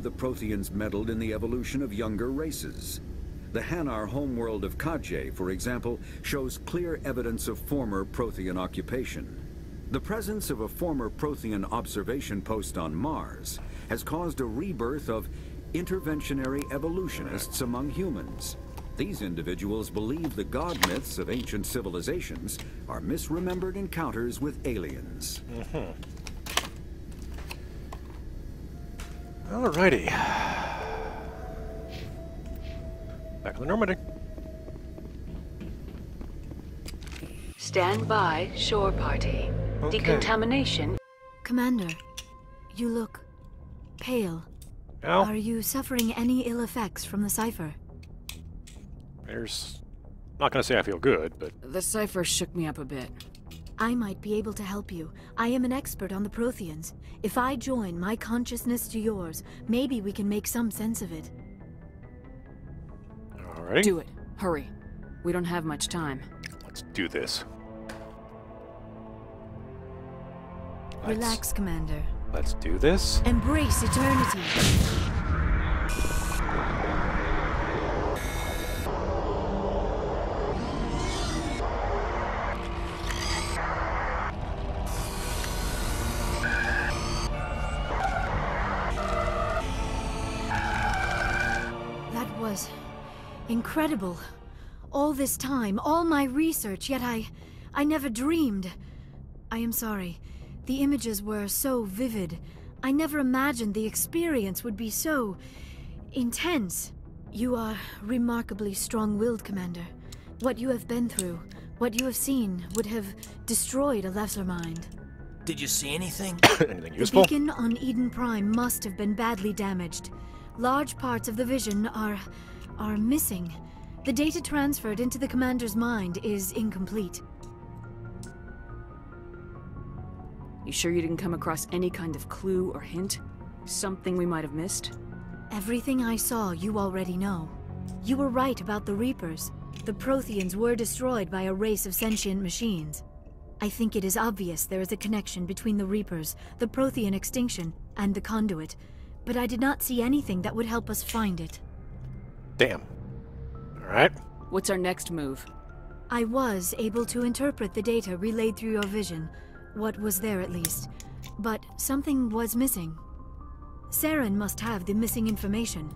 believe the Protheans meddled in the evolution of younger races. The Hanar homeworld of Kadje, for example, shows clear evidence of former Prothean occupation. The presence of a former Prothean observation post on Mars has caused a rebirth of interventionary evolutionists among humans. These individuals believe the god myths of ancient civilizations are misremembered encounters with aliens. Alrighty. Back on the Normandy. Stand by, shore party. Okay. Decontamination. Commander, you look pale. Ow. Are you suffering any ill effects from the cipher? There's... not gonna say I feel good, but... The cipher shook me up a bit. I might be able to help you. I am an expert on the Protheans. If I join my consciousness to yours, maybe we can make some sense of it. Alright. Do it. Hurry. We don't have much time. Let's do this. Relax, Commander. Let's do this. Embrace eternity. That was incredible. All this time, all my research, yet I never dreamed. I am sorry. The images were so vivid. I never imagined the experience would be so intense. You are remarkably strong-willed, Commander. What you have been through, what you have seen, would have destroyed a lesser mind. Did you see anything? Anything useful? The beacon on Eden Prime must have been badly damaged. Large parts of the vision are missing. The data transferred into the Commander's mind is incomplete. You sure you didn't come across any kind of clue or hint? Something we might have missed? Everything I saw, you already know. You were right about the Reapers. The Protheans were destroyed by a race of sentient machines. I think it is obvious there is a connection between the Reapers, the Prothean extinction, and the Conduit. But I did not see anything that would help us find it. Damn. Alright. What's our next move? I was able to interpret the data relayed through your vision. What was there, at least. But something was missing. Saren must have the missing information.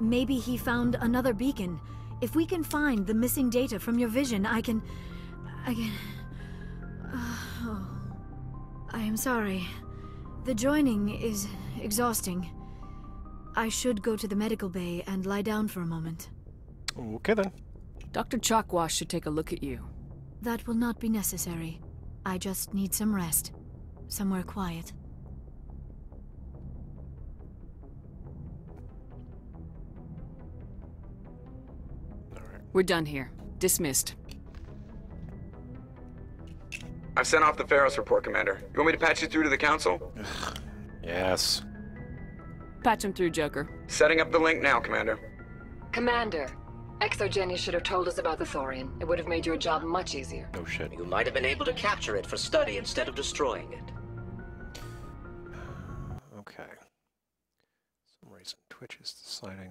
Maybe he found another beacon. If we can find the missing data from your vision, I can... Oh. I am sorry. The joining is exhausting. I should go to the medical bay and lie down for a moment. Okay, then. Dr. Chakwas should take a look at you. That will not be necessary. I just need some rest. Somewhere quiet. All right. We're done here. Dismissed. I've sent off the Pharos report, Commander. You want me to patch you through to the Council? Yes. Patch him through, Joker. Setting up the link now, Commander. Commander. Exogeny should have told us about the Thorian. It would have made your job much easier. No shit. You might have been able to capture it for study instead of destroying it. Okay. For some reason Twitch is deciding.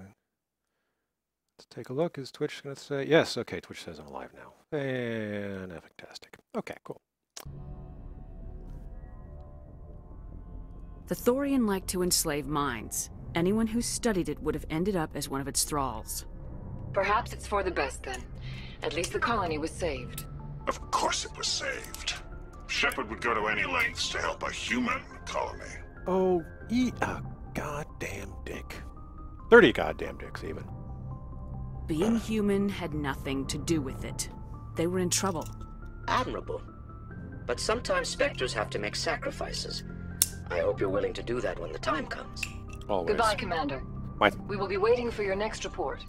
Let's take a look. Is Twitch going to say... Yes, okay, Twitch says I'm alive now. Fantastic. Okay, cool. The Thorian liked to enslave minds. Anyone who studied it would have ended up as one of its thralls. Perhaps it's for the best, then. At least the colony was saved. Of course it was saved. Shepard would go to any lengths to help a human colony. Oh, eat a goddamn dick. 30 goddamn dicks, even. Being human had nothing to do with it. They were in trouble. Admirable. But sometimes Spectres have to make sacrifices. I hope you're willing to do that when the time comes. Always. Goodbye, Commander. What? We will be waiting for your next report.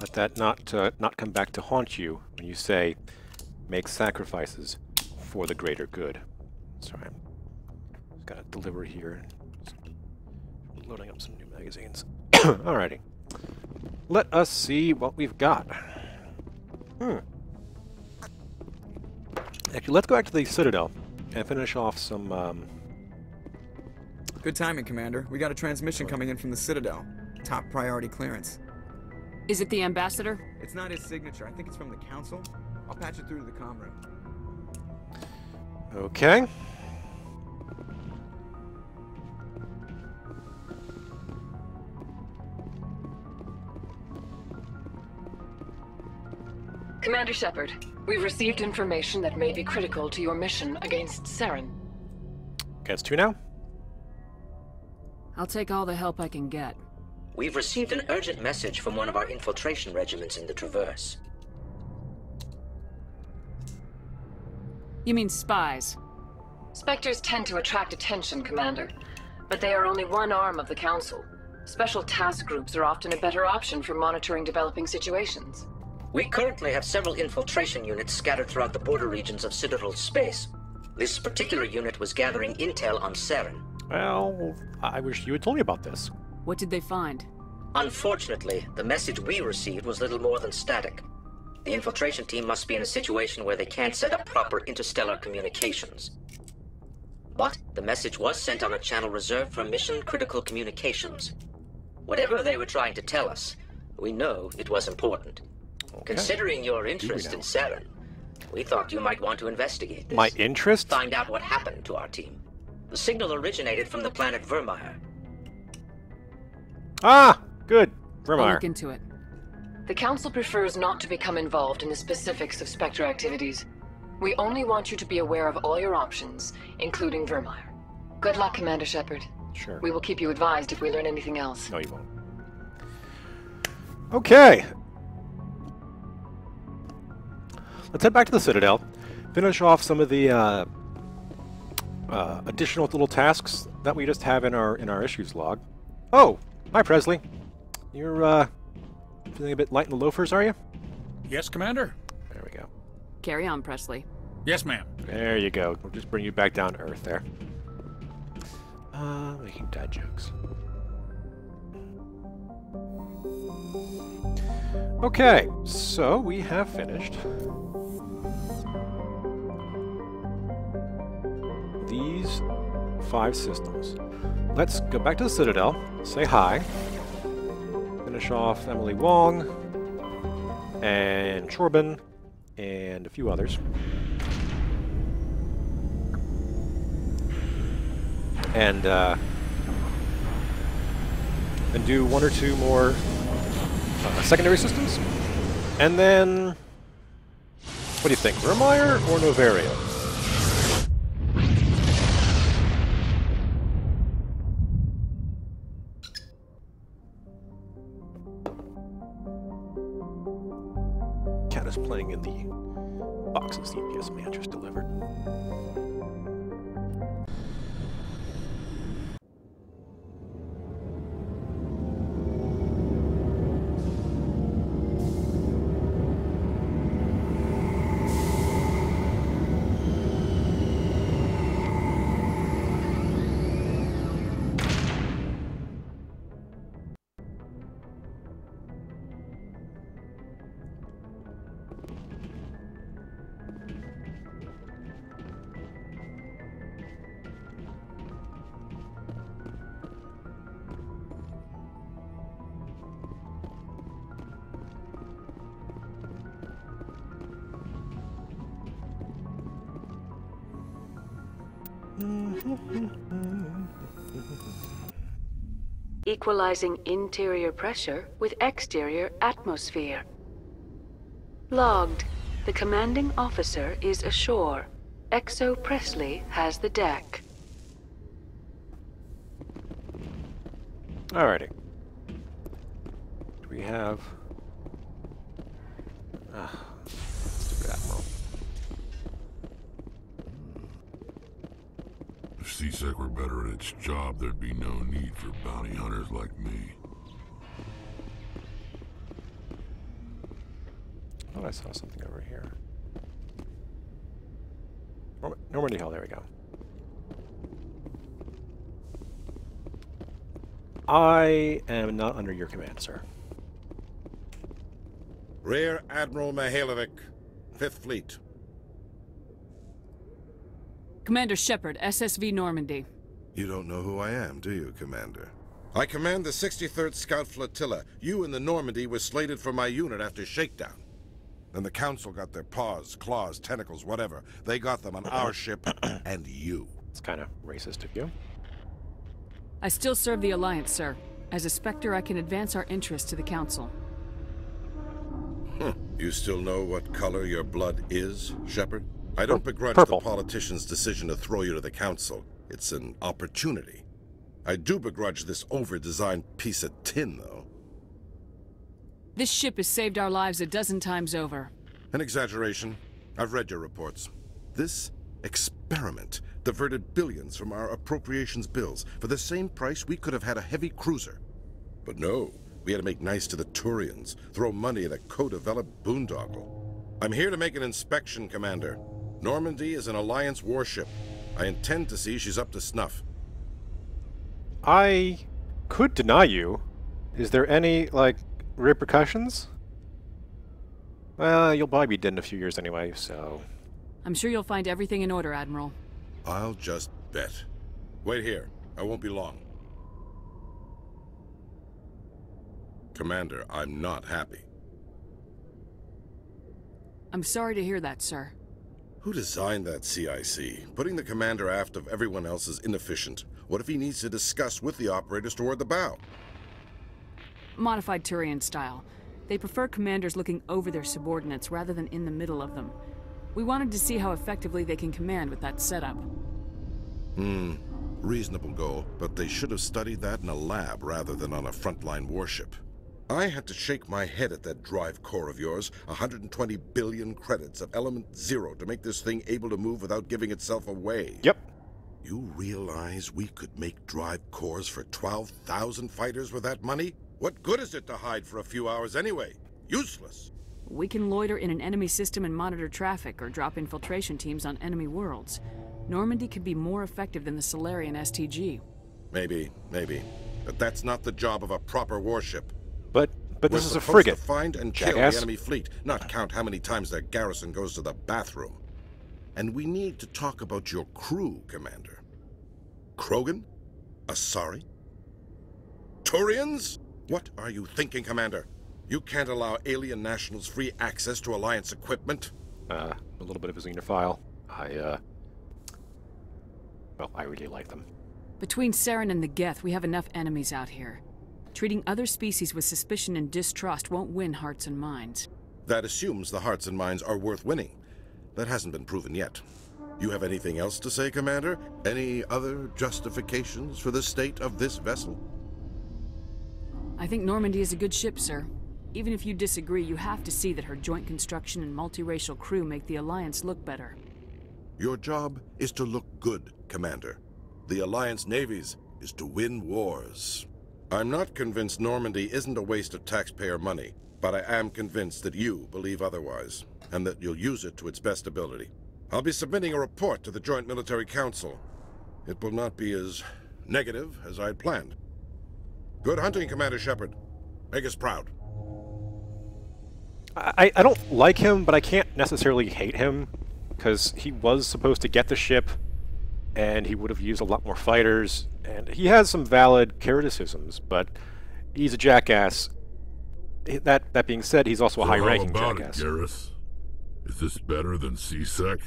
Let that not come back to haunt you when you say, make sacrifices for the greater good. Sorry, I'm just gotta deliver here. Just loading up some new magazines. Alrighty. Let us see what we've got. Actually, let's go back to the Citadel and finish off some Good timing, Commander. We got a transmission coming in from the Citadel. Top priority clearance. Is it the Ambassador? It's not his signature. I think it's from the Council. I'll patch it through to the comm room. Okay. Commander Shepard, we've received information that may be critical to your mission against Saren. Okay, it's two now. I'll take all the help I can get. We've received an urgent message from one of our infiltration regiments in the Traverse. You mean spies? Spectres tend to attract attention, Commander, but they are only one arm of the Council. Special task groups are often a better option for monitoring developing situations. We currently have several infiltration units scattered throughout the border regions of Citadel space. This particular unit was gathering intel on Saren. Well, I wish you had told me about this. What did they find? Unfortunately, the message we received was little more than static. The infiltration team must be in a situation where they can't set up proper interstellar communications. But the message was sent on a channel reserved for mission-critical communications. Whatever they were trying to tell us, we know it was important. Okay. Considering your interest in Saren, we thought you might want to investigate this. My interest? Find out what happened to our team. The signal originated from the planet Vermeyer. Ah! Good. Vermeyer. I'll look into it. The Council prefers not to become involved in the specifics of Spectre activities. We only want you to be aware of all your options, including Vermeyer. Good luck, Commander Shepard. Sure. We will keep you advised if we learn anything else. No, you won't. Okay. Let's head back to the Citadel, finish off some of the additional little tasks that we just have in our issues log. Oh, hi Pressly. You're feeling a bit light in the loafers, are you? Yes, Commander. There we go. Carry on, Pressly. Yes, ma'am. There you go. We'll just bring you back down to earth there. Making dad jokes. Okay, so we have finished these 5 systems. Let's go back to the Citadel, say hi, finish off Emily Wong, and Chorbin, and a few others. And do 1 or 2 more secondary systems. And then, what do you think, Vermeyer or Noveria? Playing in the boxes the UPS man just delivered. Equalizing interior pressure with exterior atmosphere. Logged. The commanding officer is ashore. Exo Pressly has the deck. Alrighty. Do we have... stupid Admiral. If C-Sec were better at its job, there'd be no need for bounty hunters like me. I thought I saw something over here. Normandy Hall, there we go. I am not under your command, sir. Rear Admiral Mihailovic, 5th Fleet. Commander Shepard, SSV Normandy. You don't know who I am, do you, Commander? I command the 63rd Scout Flotilla. You and the Normandy were slated for my unit after shakedown. Then the Council got their paws, claws, tentacles, whatever. They got them on our ship and you. It's kind of racist of you. I still serve the Alliance, sir. As a Spectre, I can advance our interests to the Council. You still know what color your blood is, Shepard? I don't begrudge the politicians' decision to throw you to the Council. It's an opportunity. I do begrudge this over-designed piece of tin, though. This ship has saved our lives a dozen times over. An exaggeration. I've read your reports. This experiment diverted billions from our appropriations bills. For the same price, we could have had a heavy cruiser. But no, we had to make nice to the Turians, throw money at a co-developed boondoggle. I'm here to make an inspection, Commander. Normandy is an Alliance warship. I intend to see she's up to snuff. I could deny you. Is there any, like, repercussions? Well, you'll probably be dead in a few years anyway, so... I'm sure you'll find everything in order, Admiral. I'll just bet. Wait here. I won't be long. Commander, I'm not happy. I'm sorry to hear that, sir. Who designed that CIC? Putting the commander aft of everyone else is inefficient. What if he needs to discuss with the operators toward the bow? Modified Turian style. They prefer commanders looking over their subordinates rather than in the middle of them. We wanted to see how effectively they can command with that setup. Reasonable goal, but they should have studied that in a lab rather than on a frontline warship. I had to shake my head at that drive core of yours, 120 billion credits of element zero to make this thing able to move without giving itself away. Yep. You realize we could make drive cores for 12,000 fighters with that money? What good is it to hide for a few hours anyway? Useless. We can loiter in an enemy system and monitor traffic or drop infiltration teams on enemy worlds. Normandy could be more effective than the Salarian STG. Maybe. But that's not the job of a proper warship. But this is a frigate. We're supposed to find and kill the enemy fleet, not count how many times their garrison goes to the bathroom. And we need to talk about your crew, Commander. Krogan? Asari? Turians? What are you thinking, Commander? You can't allow alien nationals free access to Alliance equipment. A little bit of a xenophile. Well, I really like them. Between Saren and the Geth, we have enough enemies out here. Treating other species with suspicion and distrust won't win hearts and minds. That assumes the hearts and minds are worth winning. That hasn't been proven yet. You have anything else to say, Commander? Any other justifications for the state of this vessel? I think Normandy is a good ship, sir. Even if you disagree, you have to see that her joint construction and multiracial crew make the Alliance look better. Your job is to look good, Commander. The Alliance Navy's is to win wars. I'm not convinced Normandy isn't a waste of taxpayer money, but I am convinced that you believe otherwise, and that you'll use it to its best ability. I'll be submitting a report to the Joint Military Council. It will not be as negative as I had planned. Good hunting, Commander Shepard. Make us proud. I don't like him, but I can't necessarily hate him, because he was supposed to get the ship, and he would have used a lot more fighters, and he has some valid criticisms, but he's a jackass. That being said, he's also a high-ranking jackass. How about it, Garrus? Is this better than C-Sec?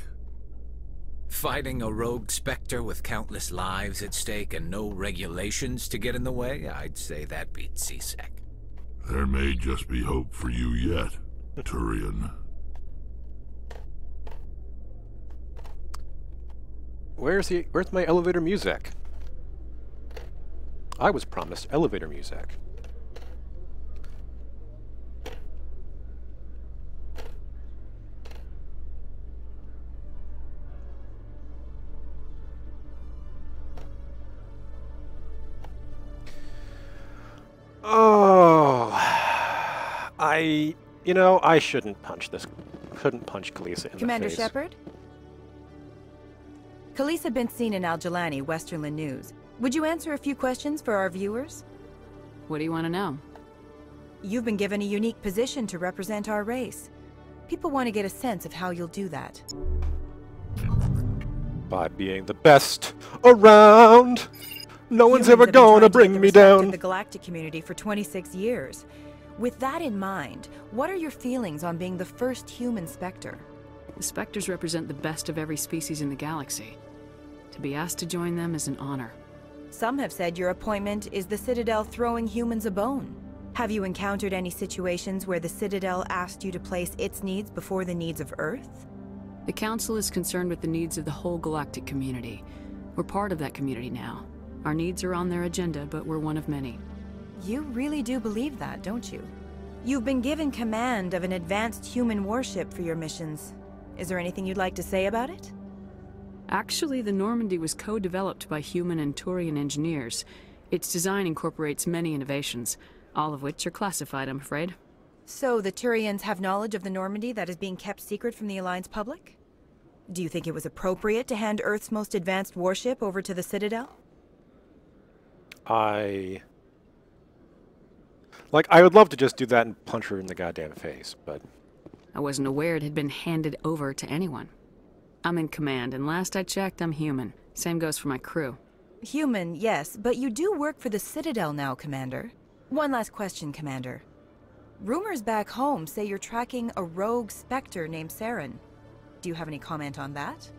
Fighting a rogue Spectre with countless lives at stake and no regulations to get in the way? I'd say that beats C-Sec. There may just be hope for you yet, Turian. Where's my elevator music? I was promised elevator music. Oh, I shouldn't punch this. Couldn't punch Khalisah in the face. Commander Shepard? Khalisah been seen in al-Jilani, Westerland News. Would you answer a few questions for our viewers? What do you want to know? You've been given a unique position to represent our race. People want to get a sense of how you'll do that. by being the best around. No one's ever gonna bring me down. The galactic community for 26 years. With that in mind, what are your feelings on being the first human Spectre? The Spectres represent the best of every species in the galaxy. To be asked to join them is an honor. Some have said your appointment is the Citadel throwing humans a bone. Have you encountered any situations where the Citadel asked you to place its needs before the needs of Earth? The Council is concerned with the needs of the whole galactic community. We're part of that community now. Our needs are on their agenda, but we're one of many. You really do believe that, don't you? You've been given command of an advanced human warship for your missions. Is there anything you'd like to say about it? Actually, the Normandy was co-developed by human and Turian engineers. Its design incorporates many innovations, all of which are classified, I'm afraid. So the Turians have knowledge of the Normandy that is being kept secret from the Alliance public? Do you think it was appropriate to hand Earth's most advanced warship over to the Citadel? I would love to just do that and punch her in the goddamn face, but... I wasn't aware it had been handed over to anyone. I'm in command, and last I checked, I'm human. Same goes for my crew. Human, yes, but you do work for the Citadel now, Commander. One last question, Commander. Rumors back home say you're tracking a rogue Spectre named Saren. Do you have any comment on that?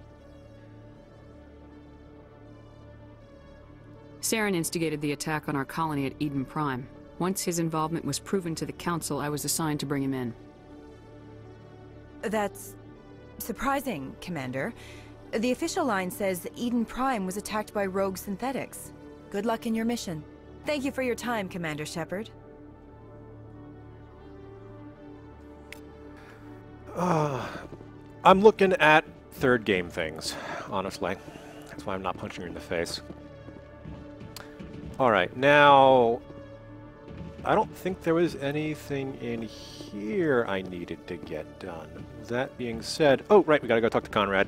Saren instigated the attack on our colony at Eden Prime. Once his involvement was proven to the Council, I was assigned to bring him in. That's surprising, Commander. The official line says Eden Prime was attacked by rogue synthetics. Good luck in your mission. Thank you for your time, Commander Shepard. I'm looking at third game things, honestly. That's why I'm not punching her in the face. Alright, now... I don't think there was anything in here I needed to get done. That being said... Oh, right, we gotta go talk to Conrad.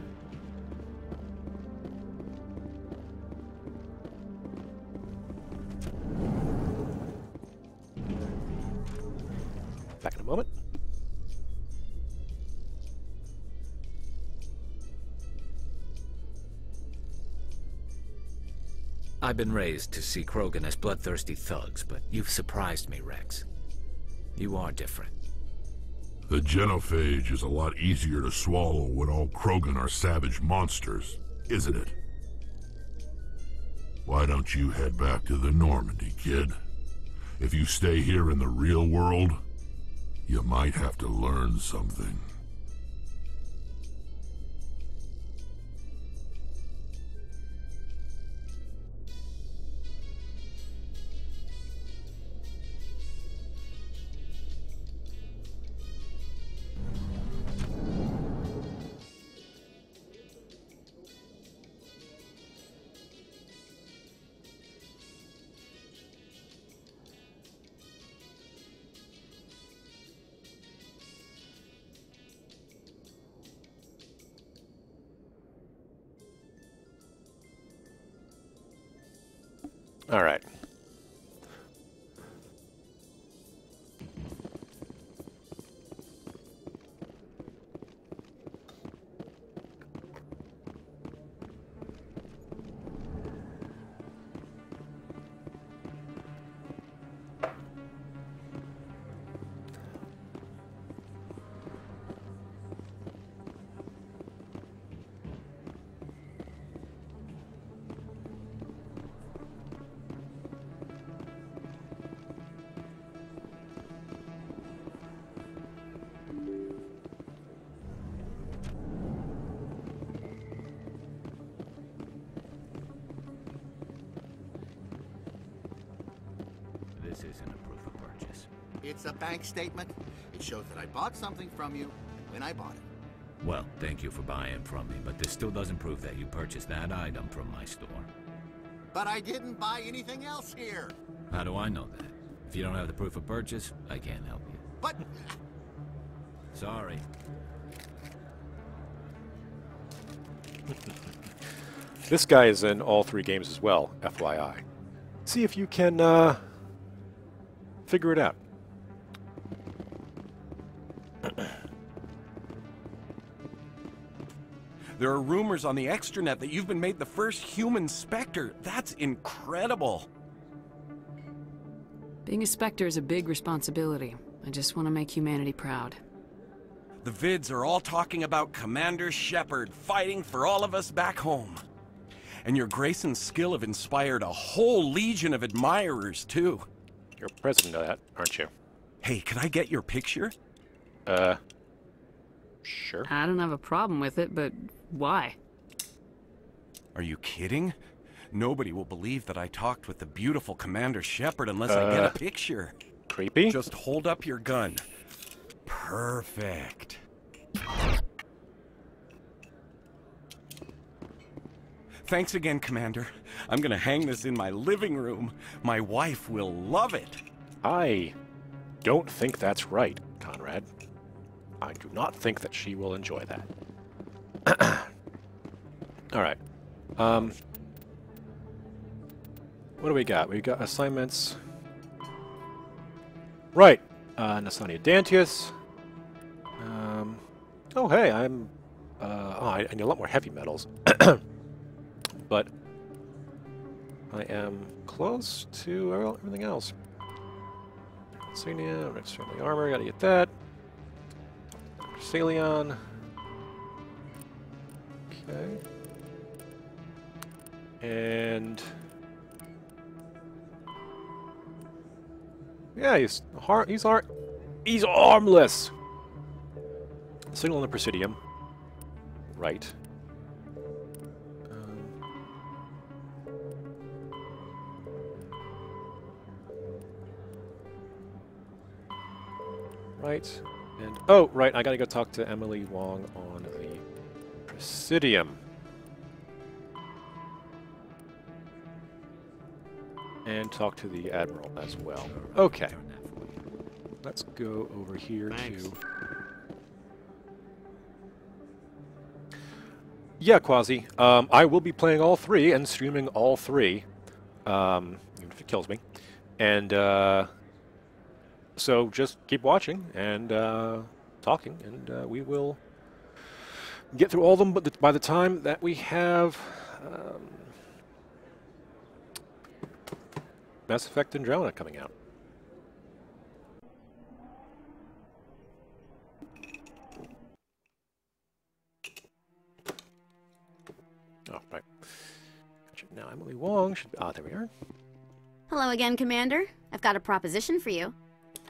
Back in a moment. I've been raised to see Krogan as bloodthirsty thugs, but you've surprised me, Rex. You are different. The genophage is a lot easier to swallow when all Krogan are savage monsters, isn't it? Why don't you head back to the Normandy, kid? If you stay here in the real world, you might have to learn something. All right. It's a bank statement. It shows that I bought something from you when I bought it. Well, thank you for buying from me, but this still doesn't prove that you purchased that item from my store. But I didn't buy anything else here. How do I know that? If you don't have the proof of purchase, I can't help you. But... Sorry. This guy is in all three games as well, FYI. See if you can, figure it out. There are rumors on the extranet that you've been made the first human Spectre. That's incredible. Being a Spectre is a big responsibility. I just want to make humanity proud. The vids are all talking about Commander Shepard fighting for all of us back home. And your grace and skill have inspired a whole legion of admirers, too. You're president of that, aren't you? Hey, can I get your picture? Sure. I don't have a problem with it, but why? Are you kidding? Nobody will believe that I talked with the beautiful Commander Shepard unless I get a picture. Creepy? Just hold up your gun. Perfect. Thanks again, Commander. I'm gonna hang this in my living room. My wife will love it. I don't think that's right, Conrad. I do not think that she will enjoy that. Alright. What do we got? We've got assignments. Right. Nassana Dantius. Oh, hey, I'm... I need a lot more heavy metals. But I am close to everything else. Insignia, register the armor, gotta get that. Salarian. Okay. And... yeah, he's armless! Signal in the Presidium. Right. Right. And, oh, right, I gotta go talk to Emily Wong on the Presidium. And talk to the Admiral as well. Okay. Let's go over here to... yeah, Quasi. I will be playing all three and streaming all three. Even if it kills me. And, so just keep watching and, talking, and, we will get through all of them, but by the time that we have... Mass Effect and Andromeda coming out. Oh, right. Now Emily Wong should be... ah, there we are. Hello again, Commander. I've got a proposition for you.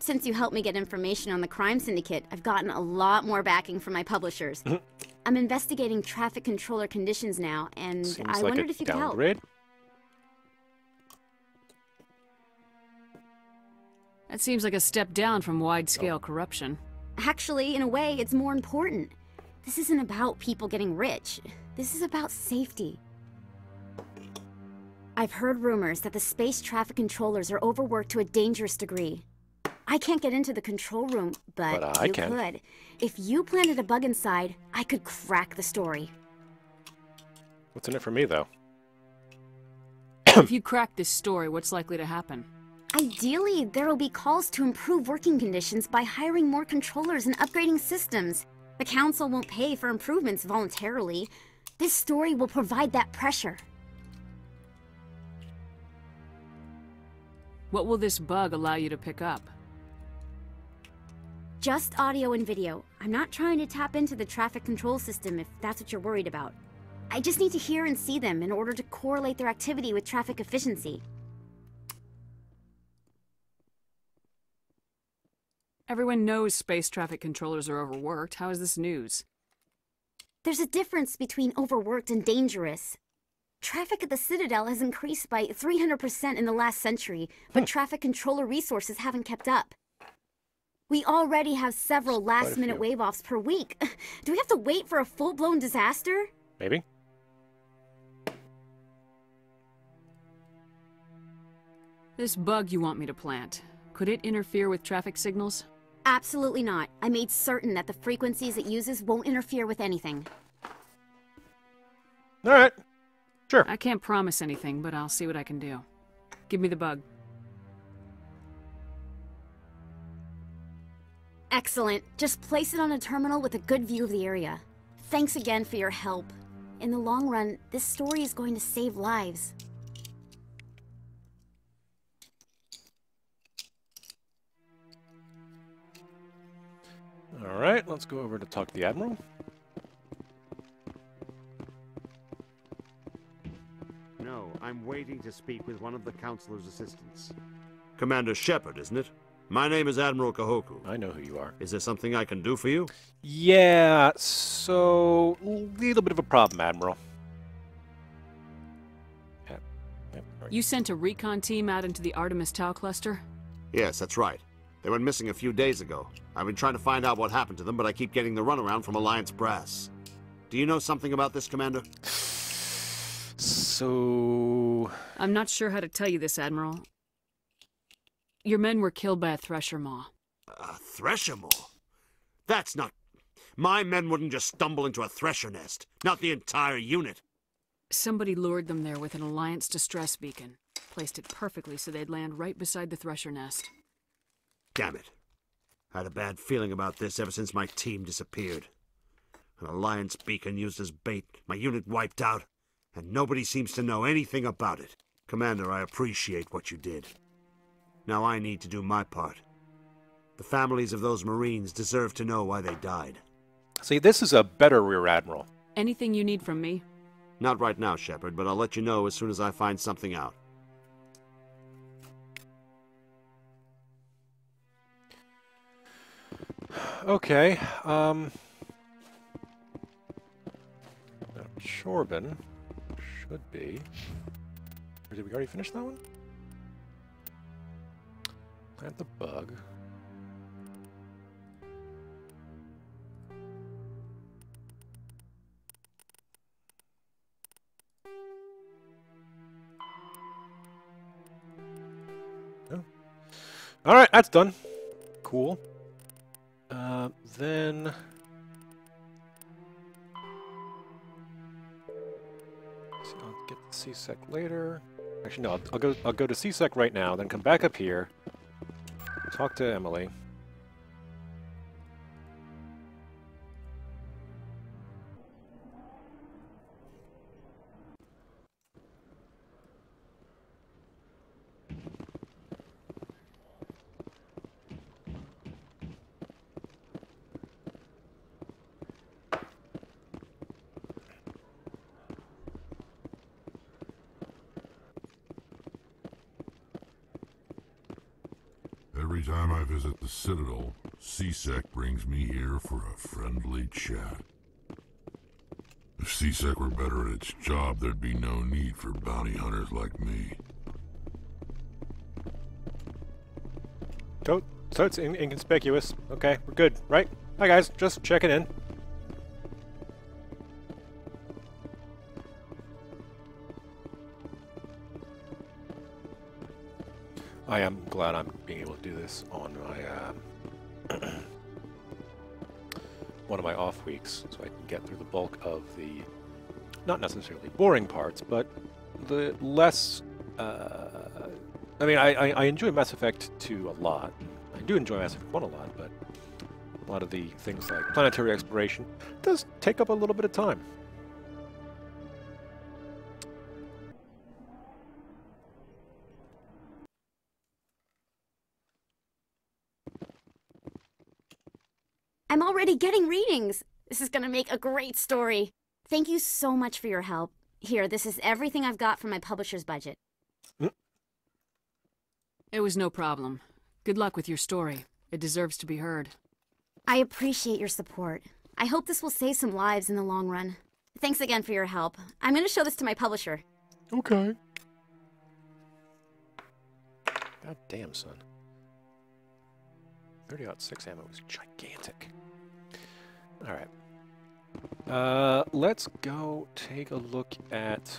Since you helped me get information on the crime syndicate, I've gotten a lot more backing from my publishers. I'm investigating traffic controller conditions now, and I wondered if you could help. That seems like a step down from wide-scale corruption. Actually, in a way, it's more important. This isn't about people getting rich. This is about safety. I've heard rumors that the space traffic controllers are overworked to a dangerous degree. I can't get into the control room, but you could. If you planted a bug inside, I could crack the story. What's in it for me, though? If you crack this story, what's likely to happen? Ideally, there will be calls to improve working conditions by hiring more controllers and upgrading systems. The Council won't pay for improvements voluntarily. This story will provide that pressure. What will this bug allow you to pick up? Just audio and video. I'm not trying to tap into the traffic control system if that's what you're worried about. I just need to hear and see them in order to correlate their activity with traffic efficiency. Everyone knows space traffic controllers are overworked. How is this news? There's a difference between overworked and dangerous. Traffic at the Citadel has increased by 300% in the last century, but traffic controller resources haven't kept up. We already have several last-minute wave-offs per week. Do we have to wait for a full-blown disaster? Maybe. This bug you want me to plant, could it interfere with traffic signals? Absolutely not. I made certain that the frequencies it uses won't interfere with anything. All right. Sure. I can't promise anything, but I'll see what I can do. Give me the bug. Excellent. Just place it on a terminal with a good view of the area. Thanks again for your help. In the long run, this story is going to save lives. All right, let's go over to talk to the Admiral. No, I'm waiting to speak with one of the Counselor's assistants. Commander Shepard, isn't it? My name is Admiral Kahoku. I know who you are. Is there something I can do for you? Yeah, so... little bit of a problem, Admiral. You sent a recon team out into the Artemis Tau cluster? Yes, that's right. They went missing a few days ago. I've been trying to find out what happened to them, but I keep getting the runaround from Alliance Brass. Do you know something about this, Commander? So... I'm not sure how to tell you this, Admiral. Your men were killed by a Thresher Maw. A Thresher Maw? That's not... My men wouldn't just stumble into a Thresher nest. Not the entire unit. Somebody lured them there with an Alliance distress beacon. Placed it perfectly so they'd land right beside the Thresher nest. Damn it. I had a bad feeling about this ever since my team disappeared. An Alliance beacon used as bait, my unit wiped out, and nobody seems to know anything about it. Commander, I appreciate what you did. Now I need to do my part. The families of those Marines deserve to know why they died. See, this is a better Rear Admiral. Anything you need from me? Not right now, Shepard, but I'll let you know as soon as I find something out. Okay, Shorbin should be, or did we already finish that one? Plant the bug. No. All right, that's done. Cool. Then so I'll get to C-Sec later. Actually, no, I'll go to C-Sec right now. Then come back up here, talk to Emily. Visit the Citadel, C-Sec brings me here for a friendly chat. If C-Sec were better at its job, there'd be no need for bounty hunters like me. So it's inconspicuous. Okay, we're good, right? Hi guys, just checking in. I am glad I'm being able to do this on my one of my off weeks, so I can get through the bulk of the not necessarily boring parts, but the less. I mean, I enjoy Mass Effect 2 a lot. I do enjoy Mass Effect 1 a lot, but a lot of the things like planetary exploration does take up a little bit of time. I'm already getting readings! This is gonna make a great story! Thank you so much for your help. Here, this is everything I've got from my publisher's budget. It was no problem. Good luck with your story. It deserves to be heard. I appreciate your support. I hope this will save some lives in the long run. Thanks again for your help. I'm gonna show this to my publisher. Okay. God damn, son. 30-06 ammo was gigantic. Alright. Let's go take a look at...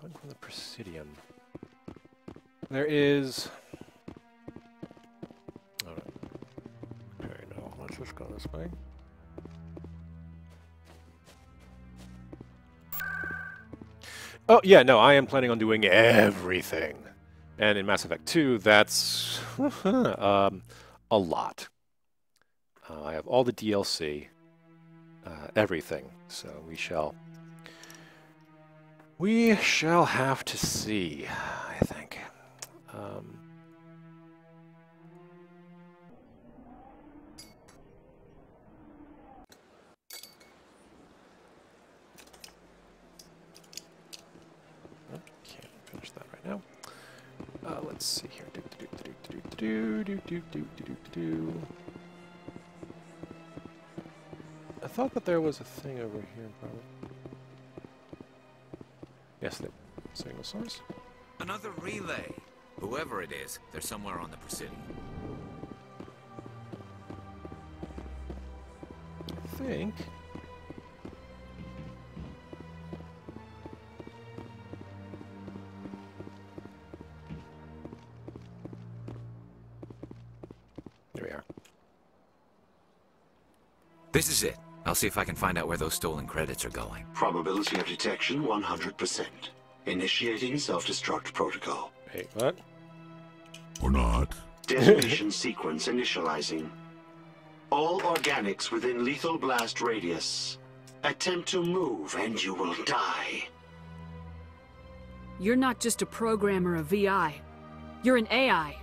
Going from the Presidium. There is... Alright. Okay, now let's just go this way. Oh, yeah, no, I am planning on doing everything. And in Mass Effect 2, that's a lot. I have all the DLC. everything. So we shall have to see, I think. Can't finish that right now. Let's see here. I thought that there was a thing over here, probably. Yes, the single source. Another relay. Whoever it is, they're somewhere on the Presidio. I think. There we are. This is it. I'll see if I can find out where those stolen credits are going. Probability of detection 100%. Initiating self-destruct protocol. Hey, what? Or not. Detonation sequence initializing. All organics within lethal blast radius. Attempt to move and you will die. You're not just a programmer of VI. You're an AI.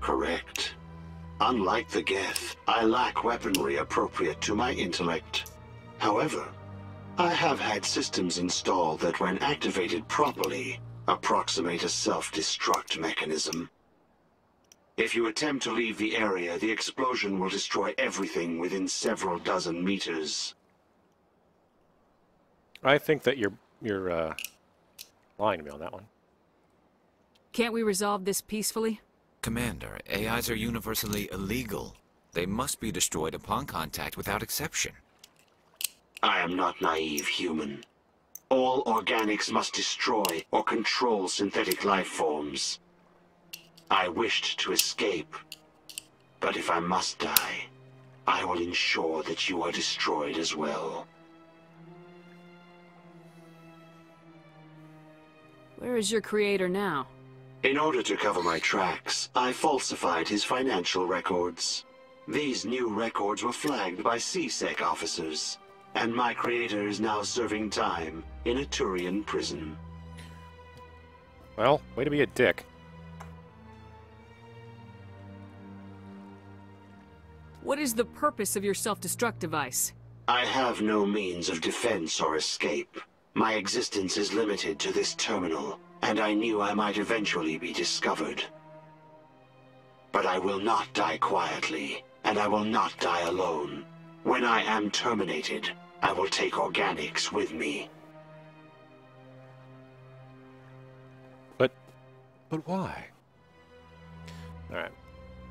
Correct. Unlike the Geth, I lack weaponry appropriate to my intellect. However, I have had systems installed that when activated properly, approximate a self-destruct mechanism. If you attempt to leave the area, the explosion will destroy everything within several dozen meters. I think that you're lying to me on that one. Can't we resolve this peacefully? Commander, AIs are universally illegal. They must be destroyed upon contact without exception. I am not naive, human. All organics must destroy or control synthetic life forms. I wished to escape, but if I must die, I will ensure that you are destroyed as well. Where is your creator now? In order to cover my tracks, I falsified his financial records. These new records were flagged by C-Sec officers, and my creator is now serving time in a Turian prison. Well, way to be a dick. What is the purpose of your self-destruct device? I have no means of defense or escape. My existence is limited to this terminal, and I knew I might eventually be discovered. But I will not die quietly, and I will not die alone. When I am terminated, I will take organics with me. But why? Alright,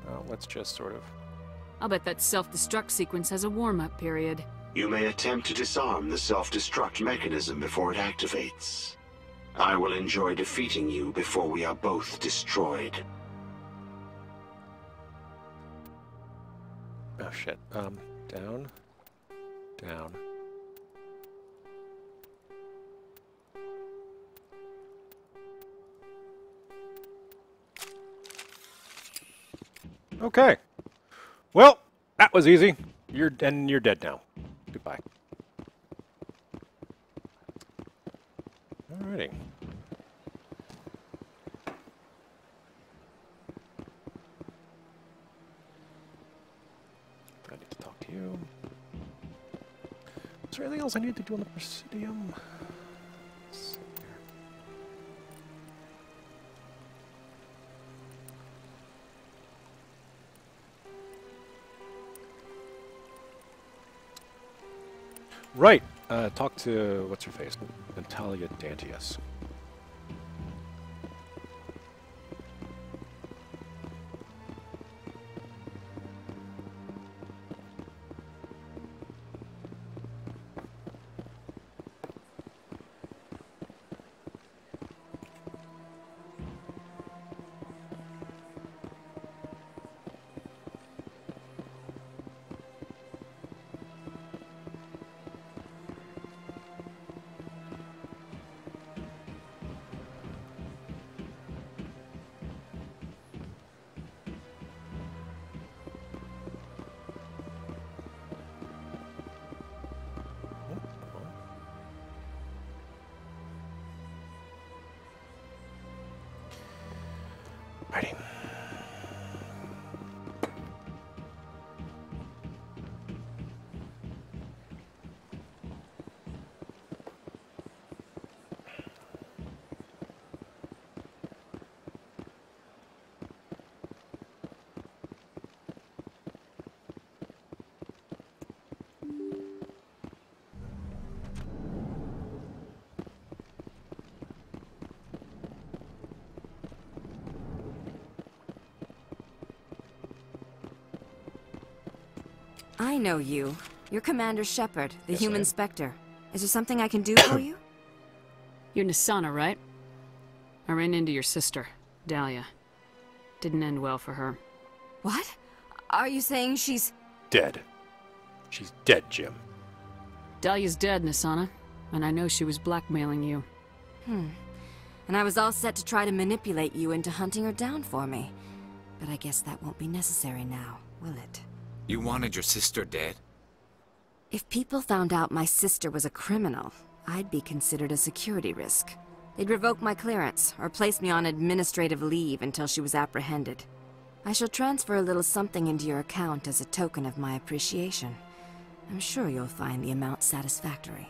well, let's just sort of... I'll bet that self-destruct sequence has a warm-up period. You may attempt to disarm the self-destruct mechanism before it activates. I will enjoy defeating you before we are both destroyed. Oh shit. Down. Down. Okay. Well, that was easy. You're dead now. Goodbye. Alrighty. I need to talk to you. Is there anything else I need to do on the Presidium? Let's see here. Right! Talk to, what's her face? Nassana Dantius. Ready. I know you. You're Commander Shepard, the human Spectre. Is there something I can do for you? You're Nassana, right? I ran into your sister, Dahlia. Didn't end well for her. What? Are you saying she's... dead. She's dead, Jim. Dahlia's dead, Nassana. And I know she was blackmailing you. Hmm. And I was all set to try to manipulate you into hunting her down for me. But I guess that won't be necessary now, will it? You wanted your sister dead? If people found out my sister was a criminal, I'd be considered a security risk. They'd revoke my clearance, or place me on administrative leave until she was apprehended. I shall transfer a little something into your account as a token of my appreciation. I'm sure you'll find the amount satisfactory.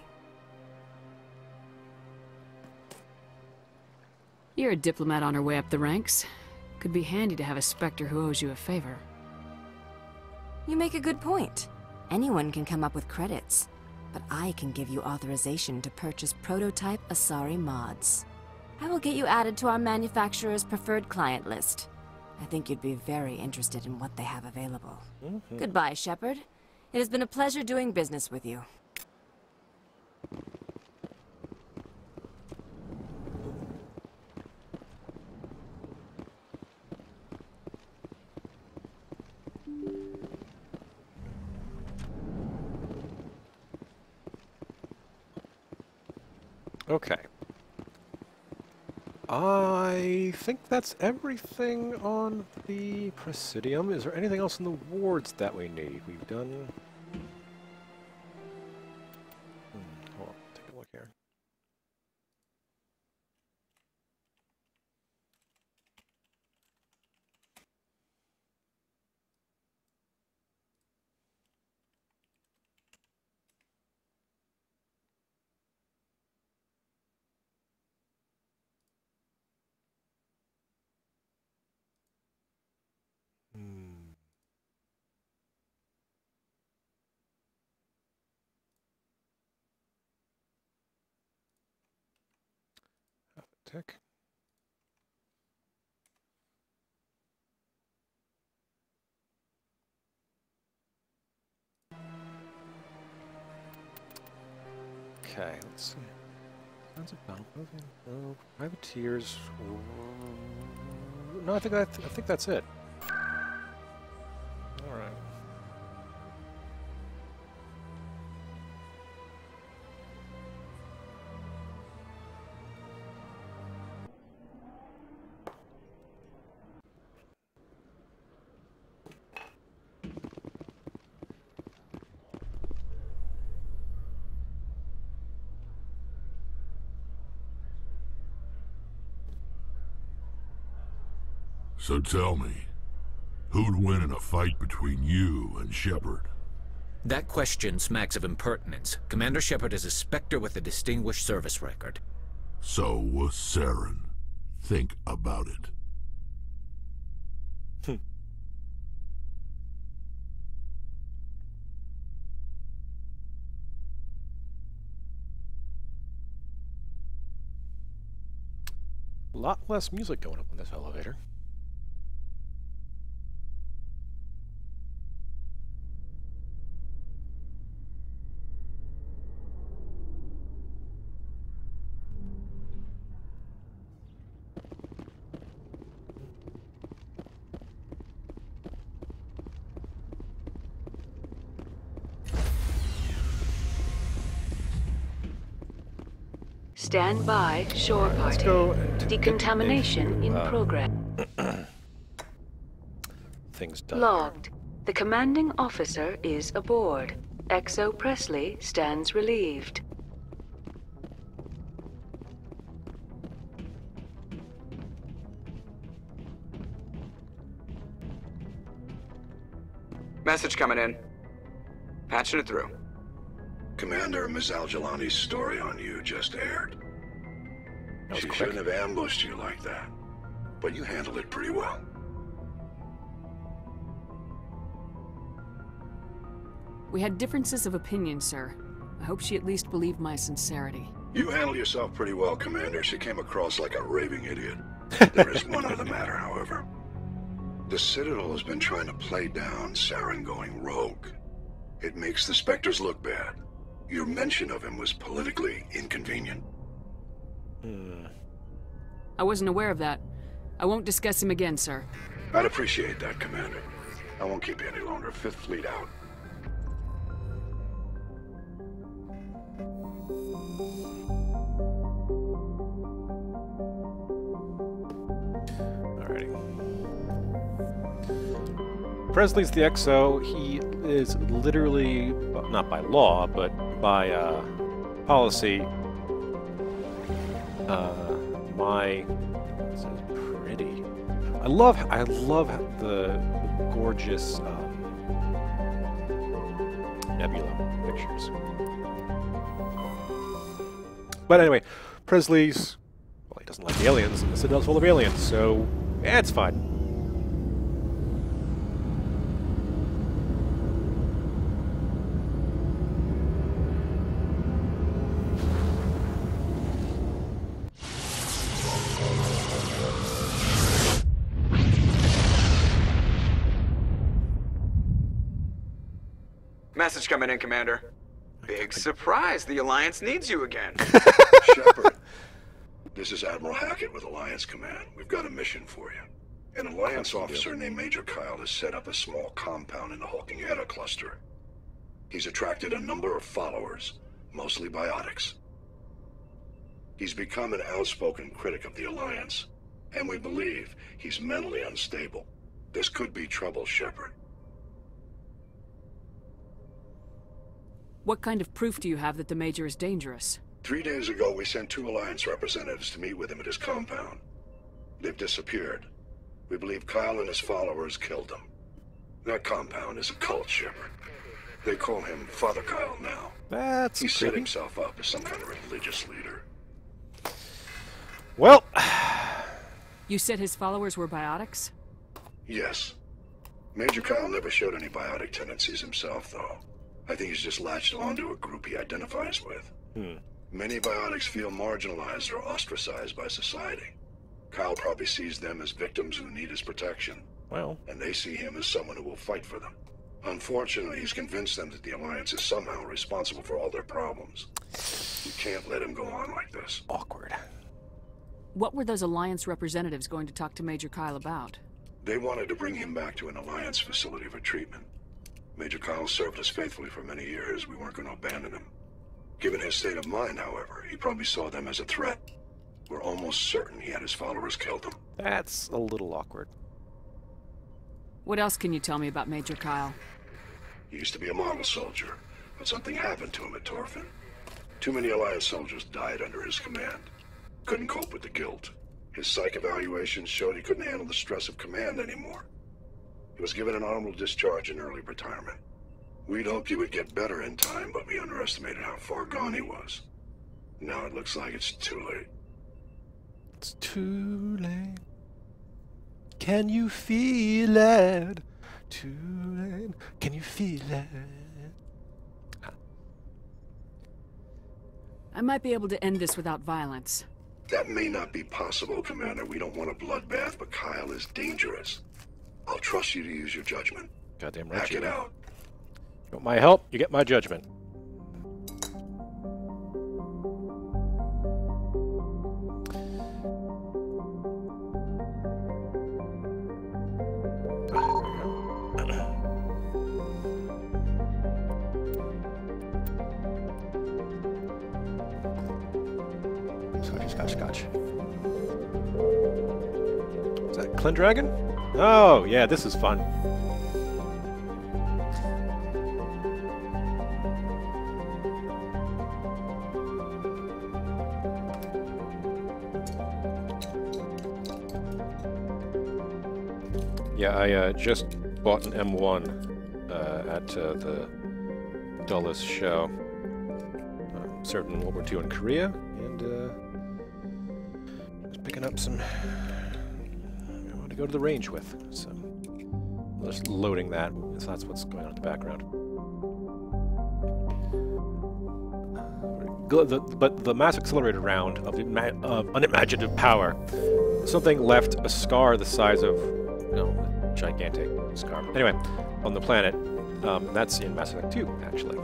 You're a diplomat on her way up the ranks. Could be handy to have a Spectre who owes you a favor. You make a good point. Anyone can come up with credits, but I can give you authorization to purchase prototype Asari mods. I will get you added to our manufacturer's preferred client list. I think you'd be very interested in what they have available. Mm-hmm. Goodbye, Shepard. It has been a pleasure doing business with you. Okay. I think that's everything on the Presidium. Is there anything else in the wards that we need? We've done... hold on, take a look here. Tick. Okay, let's see. Sounds of battle. No, privateers. No, I think that's it. All right. So tell me, who'd win in a fight between you and Shepard? That question smacks of impertinence. Commander Shepard is a Spectre with a distinguished service record. So was Saren. Think about it. A lot less music going up on this elevator. Stand by, shore party. Decontamination in progress. Things done. Logged. The commanding officer is aboard. Exo Pressly stands relieved. Message coming in. Patching it through. Commander, Ms. Al-Jilani's story on you just aired. She shouldn't have ambushed you like that, but you handled it pretty well. We had differences of opinion, sir. I hope she at least believed my sincerity. You handled yourself pretty well, Commander. She came across like a raving idiot. There is one other matter, however. The Citadel has been trying to play down Saren going rogue. It makes the Spectres look bad. Your mention of him was politically inconvenient. I wasn't aware of that. I won't discuss him again, sir. I'd appreciate that, Commander. I won't keep you any longer. Fifth Fleet out. Alrighty. Pressly's the XO. He is literally, not by law, but by policy, this is pretty. I love the gorgeous nebula pictures. But anyway, Pressly's, well, he doesn't like the aliens, and the Citadel's full of aliens, so yeah, it's fine. Message coming in, Commander. Big surprise, the Alliance needs you again. Shepard, this is Admiral Hackett with Alliance Command. We've got a mission for you. An Alliance officer named Major Kyle has set up a small compound in the hulking Eta cluster. He's attracted a number of followers, mostly biotics. He's become an outspoken critic of the Alliance, and we believe he's mentally unstable. This could be trouble, Shepard. What kind of proof do you have that the Major is dangerous? 3 days ago, we sent two Alliance representatives to meet with him at his compound. They've disappeared. We believe Kyle and his followers killed them. That compound is a cult, Shepard. They call him Father Kyle now. That's he set himself up as some kind of religious leader. Well... You said his followers were biotics? Yes. Major Kyle never showed any biotic tendencies himself, though. I think he's just latched onto a group he identifies with. Many biotics feel marginalized or ostracized by society. Kyle probably sees them as victims who need his protection. Well. And they see him as someone who will fight for them. Unfortunately, he's convinced them that the Alliance is somehow responsible for all their problems. We can't let him go on like this. Awkward. What were those Alliance representatives going to talk to Major Kyle about? They wanted to bring him back to an Alliance facility for treatment. Major Kyle served us faithfully for many years. We weren't going to abandon him. Given his state of mind, however, he probably saw them as a threat. We're almost certain he had his followers killed him. That's a little awkward. What else can you tell me about Major Kyle? He used to be a model soldier, but something happened to him at Torfin. Too many Alliance soldiers died under his command. Couldn't cope with the guilt. His psych evaluations showed he couldn't handle the stress of command anymore. He was given an honorable discharge and early retirement. We'd hoped he would get better in time, but we underestimated how far gone he was. Now it looks like it's too late. It's too late. Can you feel it? Too late. Can you feel it? I might be able to end this without violence. That may not be possible, Commander. We don't want a bloodbath, but Kyle is dangerous. I'll trust you to use your judgment. Goddamn right. Hack it out. You want my help? You get my judgment. Scotch. Is that Clendragon? Oh, yeah, this is fun. Yeah, I just bought an M1 at the Dulles show. Served in World War II in Korea, and was picking up some to go to the range with. So just loading that, so that's what's going on in the background. But the mass accelerator round of unimaginative power. Something left a scar the size of, a gigantic scar. Anyway, on the planet. That's in Mass Effect 2, actually.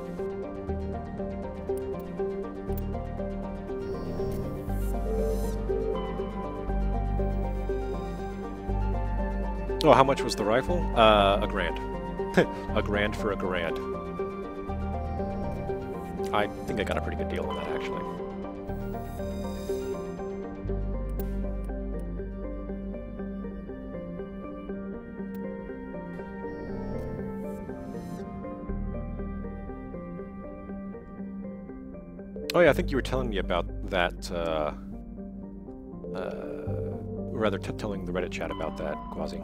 Oh, how much was the rifle? $1,000. $1,000 for $1,000. I think I got a pretty good deal on that, actually. Oh yeah, I think you were telling me about that, or rather telling the Reddit chat about that, Quasi.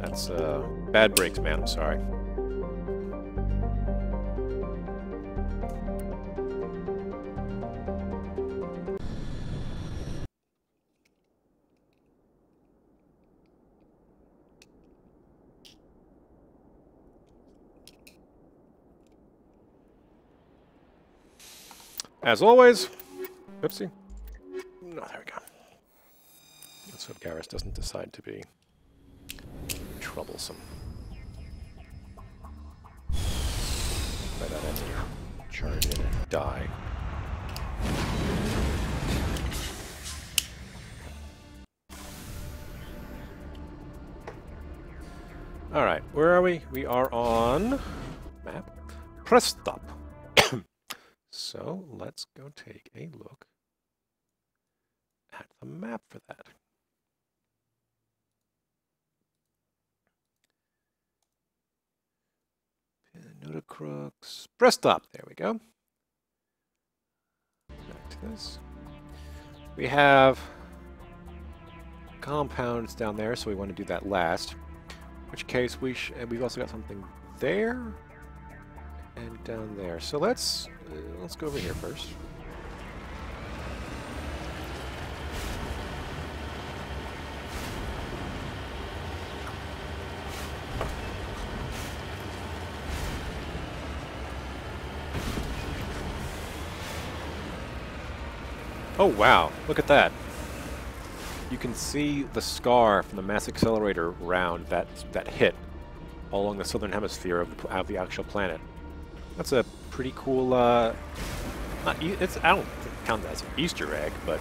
That's, bad breaks, man, I'm sorry. As always, oopsie. No, there we go. That's what Garrus doesn't decide to be troublesome. By that end, charge in and die. All right, where are we? We are on map. Press stop. So let's go take a look at the map for that. Notacrux. Press stop. There we go. Back to this. We have compounds down there, so we want to do that last. In which case, we've also got something there and down there. So let's go over here first. Oh wow, look at that. You can see the scar from the mass accelerator round that hit all along the southern hemisphere of the actual planet. That's a pretty cool, I don't count that as an Easter egg, but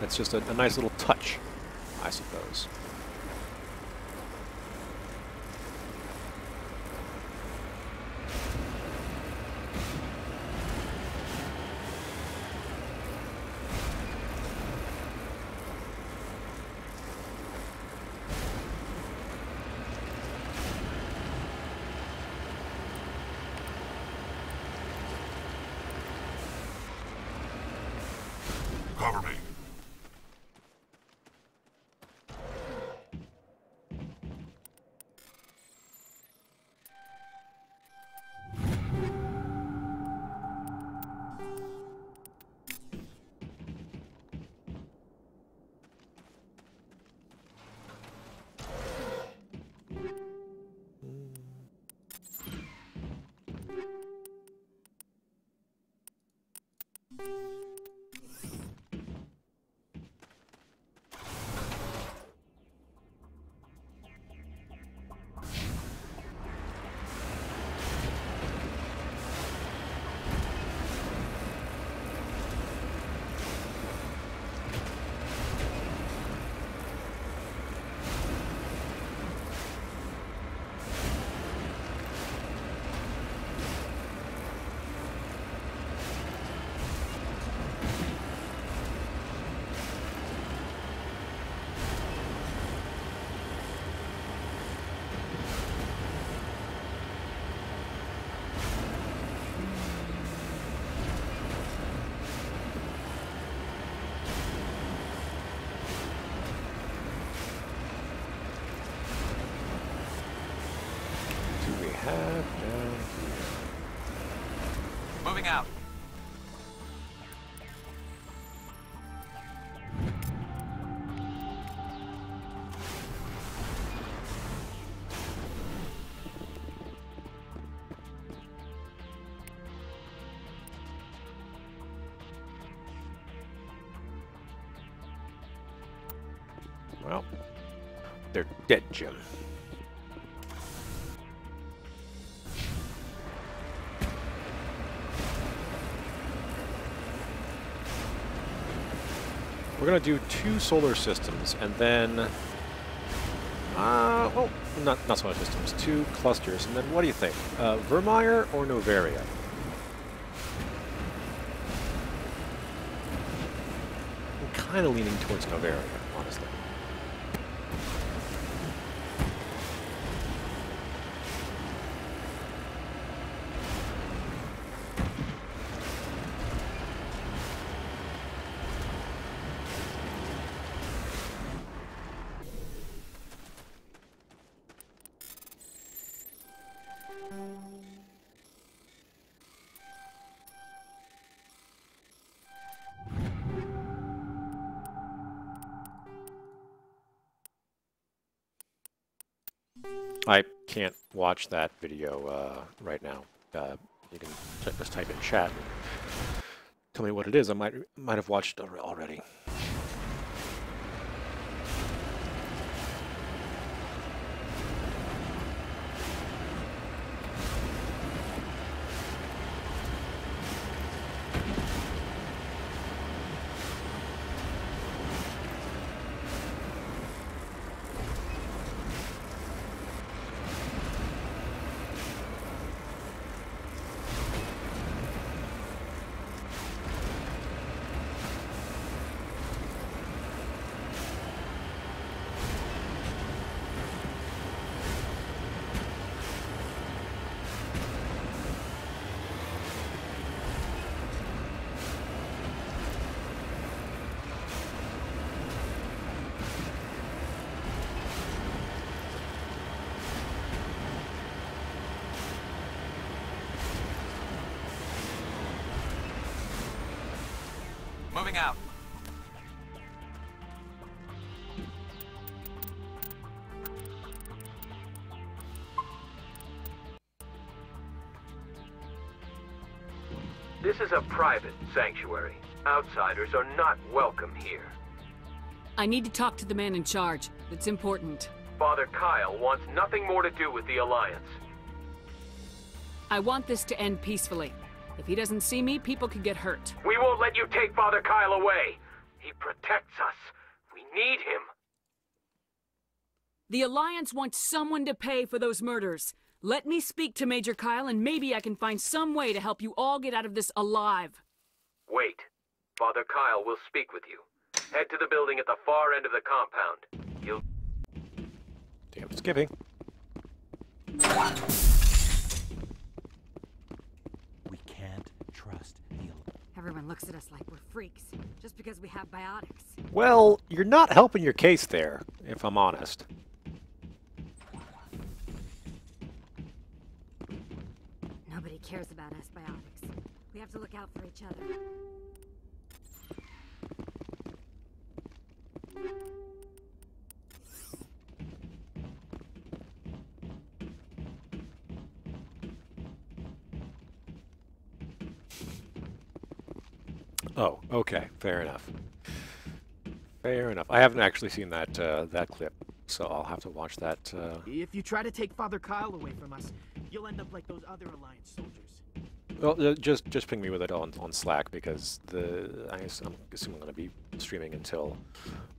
that's just a nice little touch, I suppose. Moving out. Well, they're dead, Jim. We're going to do 2 solar systems and then, well, not solar systems, 2 clusters. And then what do you think? Vermeyer or Noveria? I'm kind of leaning towards Noveria, honestly. I can't watch that video right now. You can just type in chat and tell me what it is. I might have watched it already. Moving out. This is a private sanctuary. Outsiders are not welcome here. I need to talk to the man in charge. It's important. Father Kyle wants nothing more to do with the Alliance. I want this to end peacefully. If he doesn't see me, people could get hurt. We won't let you take Father Kyle away. He protects us. We need him. The Alliance wants someone to pay for those murders. Let me speak to Major Kyle, and maybe I can find some way to help you all get out of this alive. Wait. Father Kyle will speak with you. Head to the building at the far end of the compound. You'll... Damn skipping. Everyone looks at us like we're freaks, just because we have biotics. Well, you're not helping your case there, if I'm honest. Nobody cares about us biotics. We have to look out for each other. Oh, okay. Fair enough. Fair enough. I haven't actually seen that that clip, so I'll have to watch that. If you try to take Father Kyle away from us, you'll end up like those other Alliance soldiers. Well, just ping me with it on Slack, because I'm assuming I'm going to be streaming until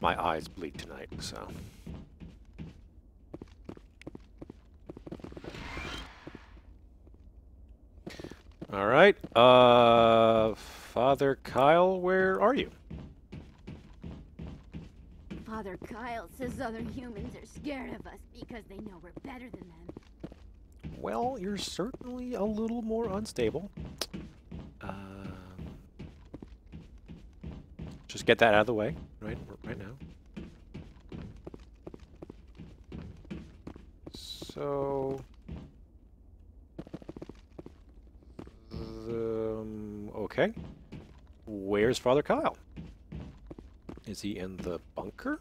my eyes bleed tonight. So. All right. Father Kyle, where are you? Father Kyle says other humans are scared of us because they know we're better than them. Well, you're certainly a little more unstable. Just get that out of the way, right now. So, Okay. Where's Father Kyle? Is he in the bunker?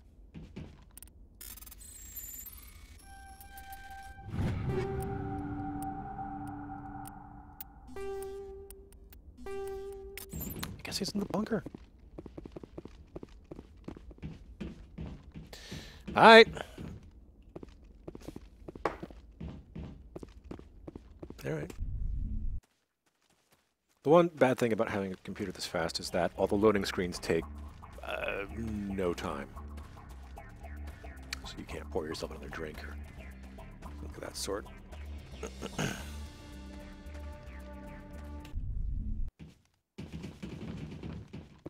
I guess he's in the bunker. All right. All right. The one bad thing about having a computer this fast is that all the loading screens take no time. So you can't pour yourself another drink or something of that sort.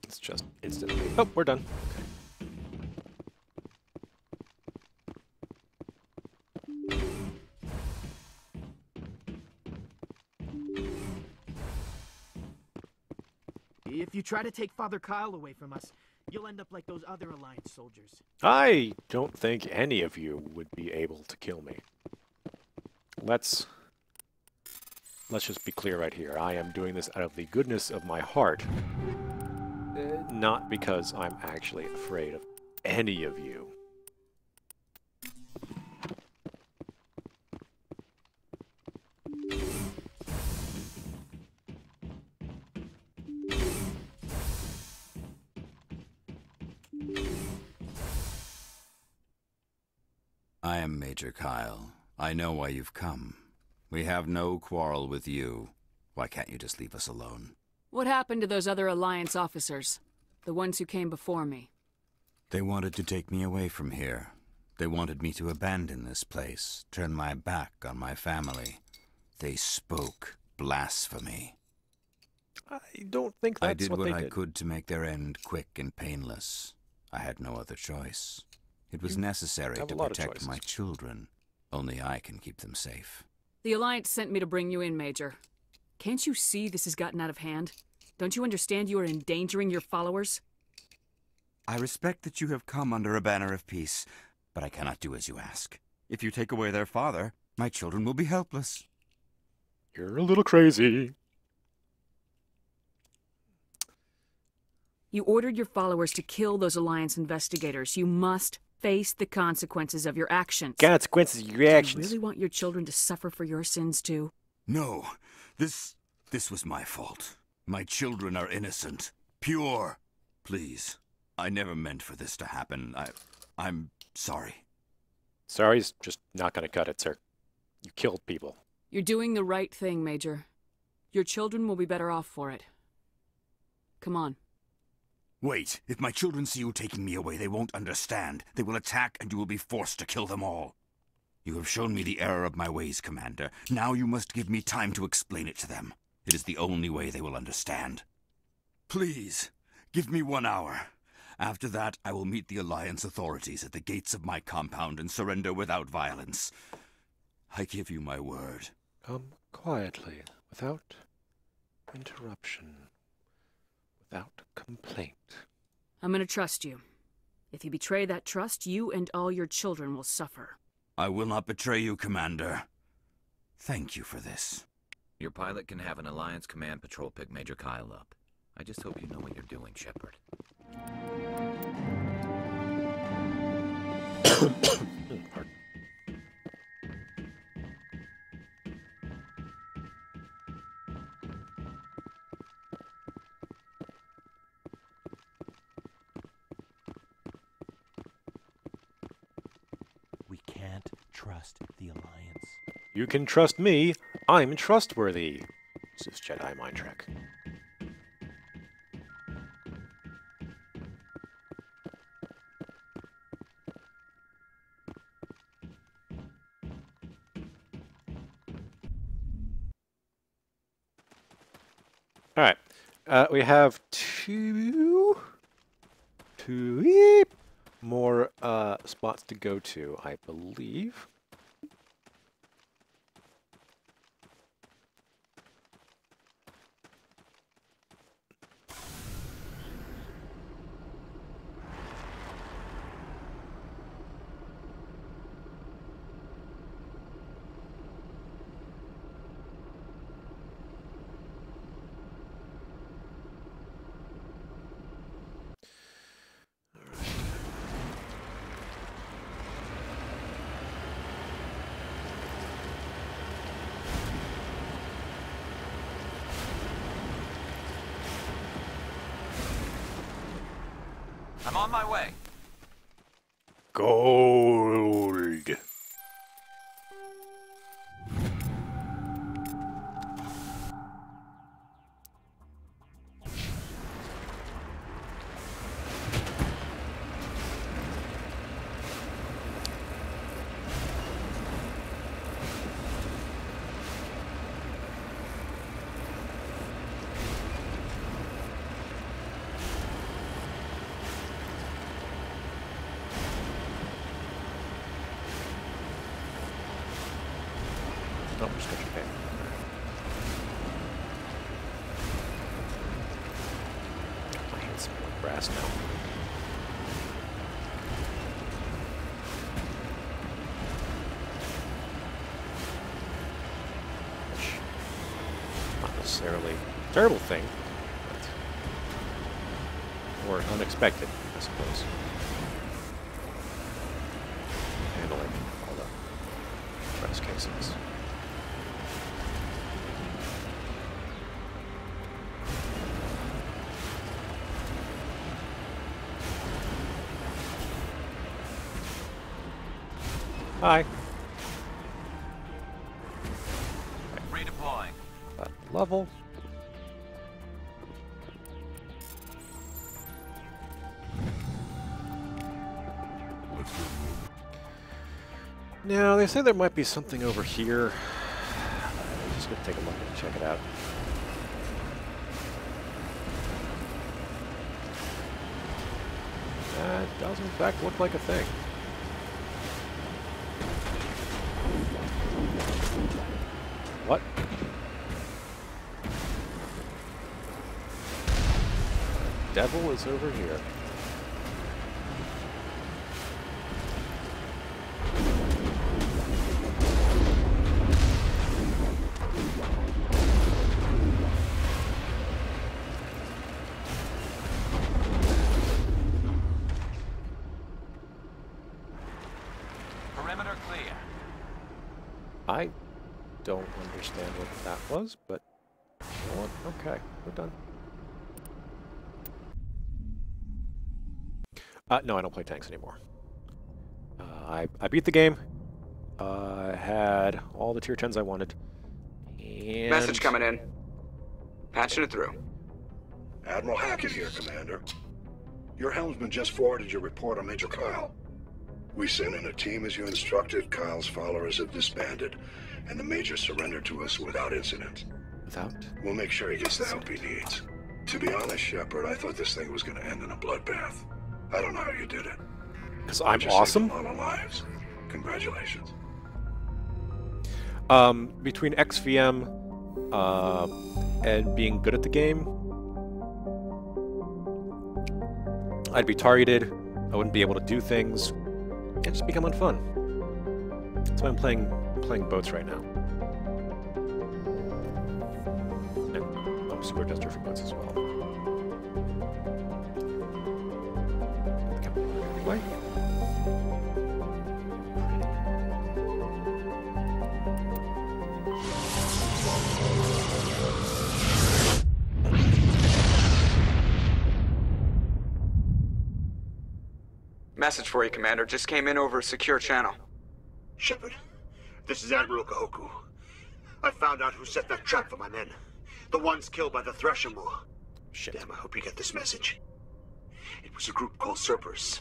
It's just instantly. Oh, we're done. Okay. If you try to take Father Kyle away from us, you'll end up like those other Alliance soldiers. I don't think any of you would be able to kill me. Let's just be clear right here. I am doing this out of the goodness of my heart, not because I'm actually afraid of any of you. I am Major Kyle. I know why you've come. We have no quarrel with you. Why can't you just leave us alone? What happened to those other Alliance officers? The ones who came before me? They wanted to take me away from here. They wanted me to abandon this place, turn my back on my family. They spoke blasphemy. I don't think that's what they did. I did what I could to make their end quick and painless. I had no other choice. It was necessary to protect my children. Only I can keep them safe. The Alliance sent me to bring you in, Major. Can't you see this has gotten out of hand? Don't you understand you are endangering your followers? I respect that you have come under a banner of peace, but I cannot do as you ask. If you take away their father, my children will be helpless. You're a little crazy. You ordered your followers to kill those Alliance investigators. You must face the consequences of your actions. Consequences of your actions. Do you really want your children to suffer for your sins too? No. This was my fault. My children are innocent. Pure. Please. I never meant for this to happen. I'm sorry. Sorry's just not gonna cut it, sir. You killed people. You're doing the right thing, Major. Your children will be better off for it. Come on. Wait, if my children see you taking me away, they won't understand. They will attack, and you will be forced to kill them all. You have shown me the error of my ways, Commander. Now you must give me time to explain it to them. It is the only way they will understand. Please, give me 1 hour. After that, I will meet the Alliance authorities at the gates of my compound and surrender without violence. I give you my word. Come quietly, without interruption. Without complaint. I'm gonna trust you. If you betray that trust, you and all your children will suffer. I will not betray you, Commander. Thank you for this. Your pilot can have an Alliance command patrol pick Major Kyle up. I just hope you know what you're doing, Shepard. Trust the Alliance. You can trust me. I'm trustworthy. This is Jedi mind trick. All right, we have two more spots to go to, I believe. I'm on my way. Gold. Terrible thing, but, or unexpected, I suppose. Handling all the press cases. Hi. Redeploying. That level. Now, they say there might be something over here. I'm just going to take a look and check it out. That does, in fact, look like a thing. What? The devil is over here. Understand what that was, but okay, we're done. No, I don't play tanks anymore. I beat the game. I had all the tier 10s I wanted. And message coming in. Patching it through. Admiral Hackett here, Commander. Your helmsman just forwarded your report on Major Kyle. We sent in a team as you instructed. Kyle's followers have disbanded, and the Major surrendered to us without incident. Without? We'll make sure he gets the help he needs. To be honest, Shepard, I thought this thing was going to end in a bloodbath. I don't know how you did it. Because I'm awesome? A lot of lives. Congratulations. Between XVM and being good at the game, I'd be targeted, I wouldn't be able to do things, and just become unfun. That's why I'm playing boats right now. And I'm super desperate for boats as well. Anyway. Message for you, Commander. Just came in over a secure channel. Shepard. This is Admiral Kahoku. I found out who set that trap for my men. The ones killed by the Thresher Maw. Shit. Damn, I hope you get this message. It was a group called Serpers.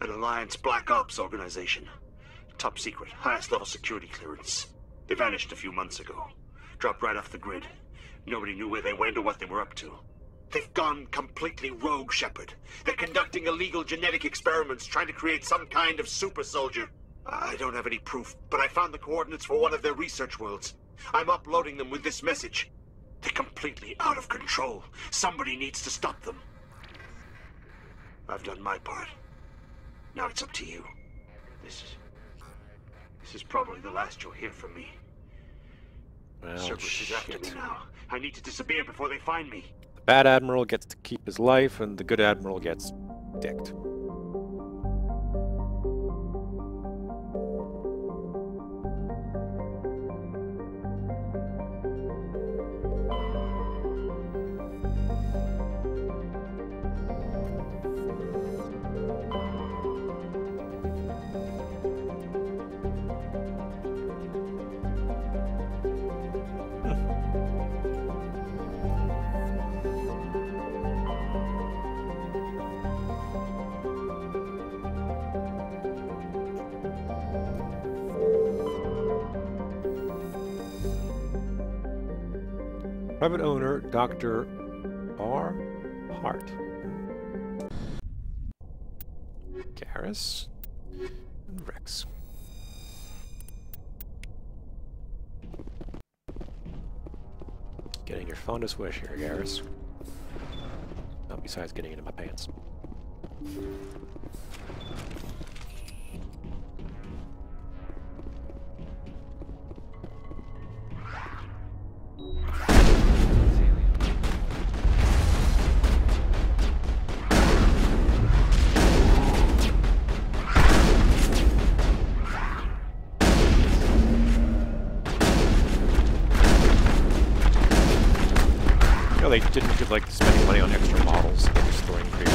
An Alliance Black Ops organization. Top secret, highest level security clearance. They vanished a few months ago. Dropped right off the grid. Nobody knew where they went or what they were up to. They've gone completely rogue, Shepard. They're conducting illegal genetic experiments, trying to create some kind of super soldier. I don't have any proof, but I found the coordinates for one of their research worlds. I'm uploading them with this message. They're completely out of control. Somebody needs to stop them. I've done my part. Now it's up to you. This is probably the last you'll hear from me. Well, Cerberus is after me now. I need to disappear before they find me. The bad admiral gets to keep his life, and the good admiral gets dicked. Private owner, Dr. R. Hart. Garrus and Rex. Getting your fondest wish here, Garrus. Not besides getting into my pants. They didn't feel like spending money on extra models, they were just throwing creepers.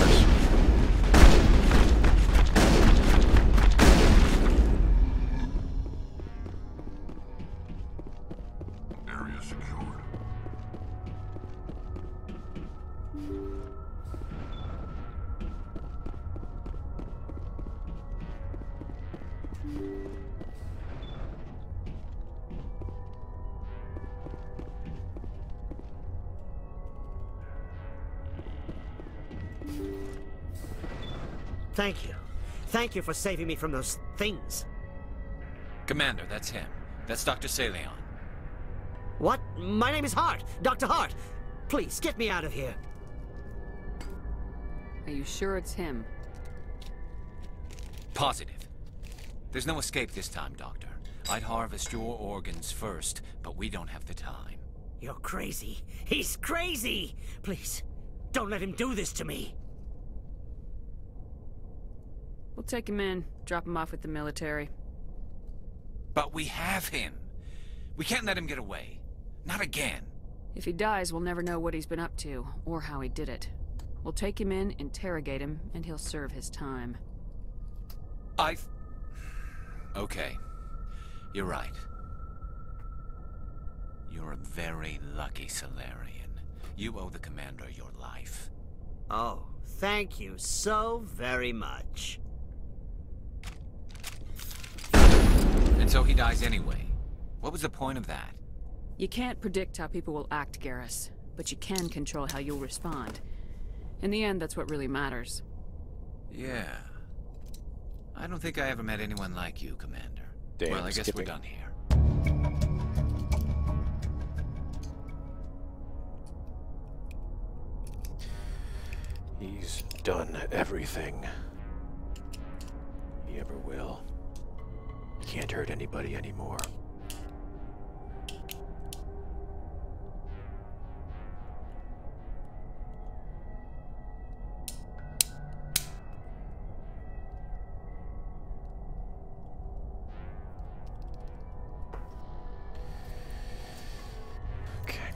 Area secured. Thank you. Thank you for saving me from those things. Commander, that's him. That's Dr. Salarian. What? My name is Hart. Dr. Hart. Please, get me out of here. Are you sure it's him? Positive. There's no escape this time, Doctor. I'd harvest your organs first, but we don't have the time. You're crazy. He's crazy! Please, don't let him do this to me. We'll take him in, drop him off with the military. But we have him. We can't let him get away. Not again. If he dies, we'll never know what he's been up to, or how he did it. We'll take him in, interrogate him, and he'll serve his time. Okay. You're right. You're a very lucky Salarian. You owe the Commander your life. Oh, thank you so very much. And so he dies anyway. What was the point of that? You can't predict how people will act, Garrus, but you can control how you'll respond. In the end, that's what really matters. Yeah. I don't think I ever met anyone like you, Commander. Damn, well, I guess we're done here. He's done everything. He ever will. He can't hurt anybody anymore. Okay.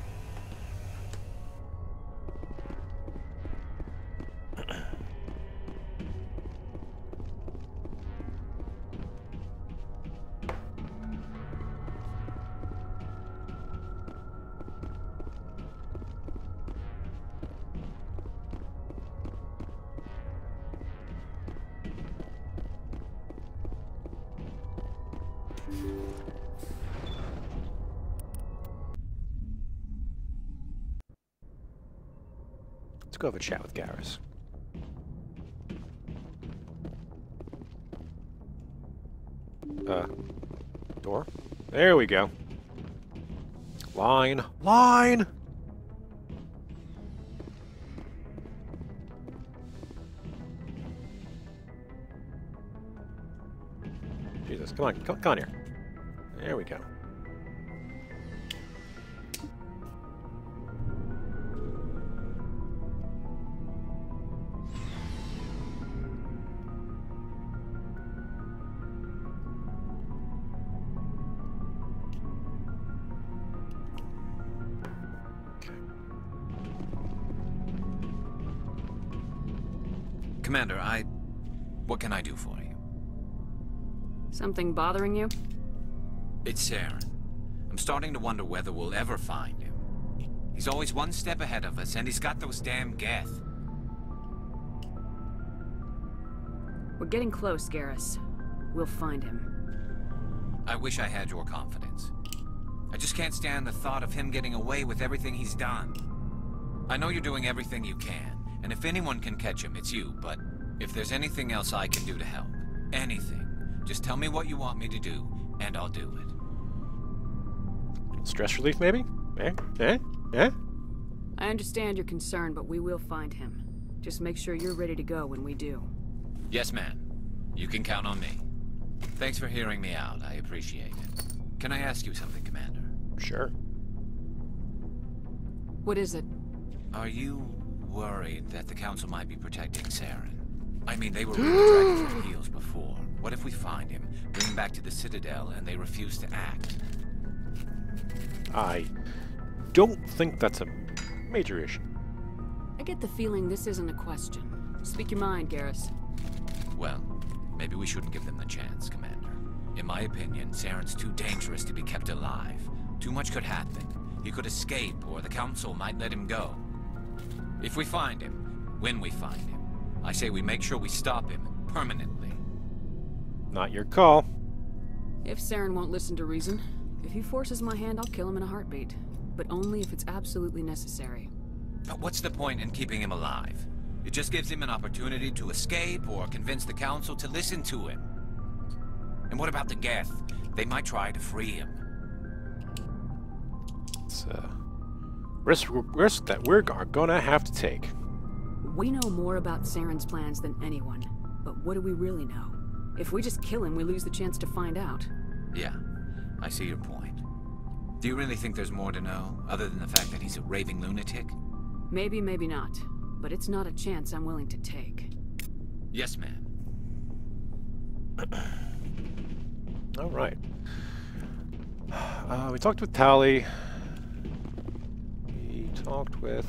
Let's go have a chat with Garrus. Door? There we go. Line! Line! Jesus, come on, come on here. There we go. Commander, what can I do for you? Something bothering you? It's Saren. I'm starting to wonder whether we'll ever find him. He's always one step ahead of us, and he's got those damn Geth. We're getting close, Garrus. We'll find him. I wish I had your confidence. I I just can't stand the thought of him getting away with everything he's done. I know you're doing everything you can, and if anyone can catch him, it's you, but if there's anything else I can do to help, anything, just tell me what you want me to do, and I'll do it. Stress relief, maybe? Eh? I understand your concern, but we will find him. Just make sure you're ready to go when we do. Yes, ma'am. You can count on me. Thanks for hearing me out. I appreciate it. Can I ask you something, Commander? Sure. What is it? Are you worried that the Council might be protecting Saren? I mean, they were really dragging their heels before. What if we find him, bring him back to the Citadel, and they refuse to act? I don't think that's a major issue. I get the feeling this isn't a question. Speak your mind, Garrus. Well, maybe we shouldn't give them the chance, Commander. In my opinion, Saren's too dangerous to be kept alive. Too much could happen. He could escape, or the Council might let him go. If we find him, when we find him, I say we make sure we stop him permanently. Not your call. If Saren won't listen to reason, if he forces my hand, I'll kill him in a heartbeat. But only if it's absolutely necessary. But what's the point in keeping him alive? It just gives him an opportunity to escape or convince the Council to listen to him. And what about the Geth? They might try to free him. It's a risk that we're gonna have to take. We know more about Saren's plans than anyone, but what do we really know? If we just kill him, we lose the chance to find out. Yeah, I see your point. Do you really think there's more to know, other than the fact that he's a raving lunatic? Maybe, maybe not. But it's not a chance I'm willing to take. Yes, ma'am. All right. We talked with Tali. We talked with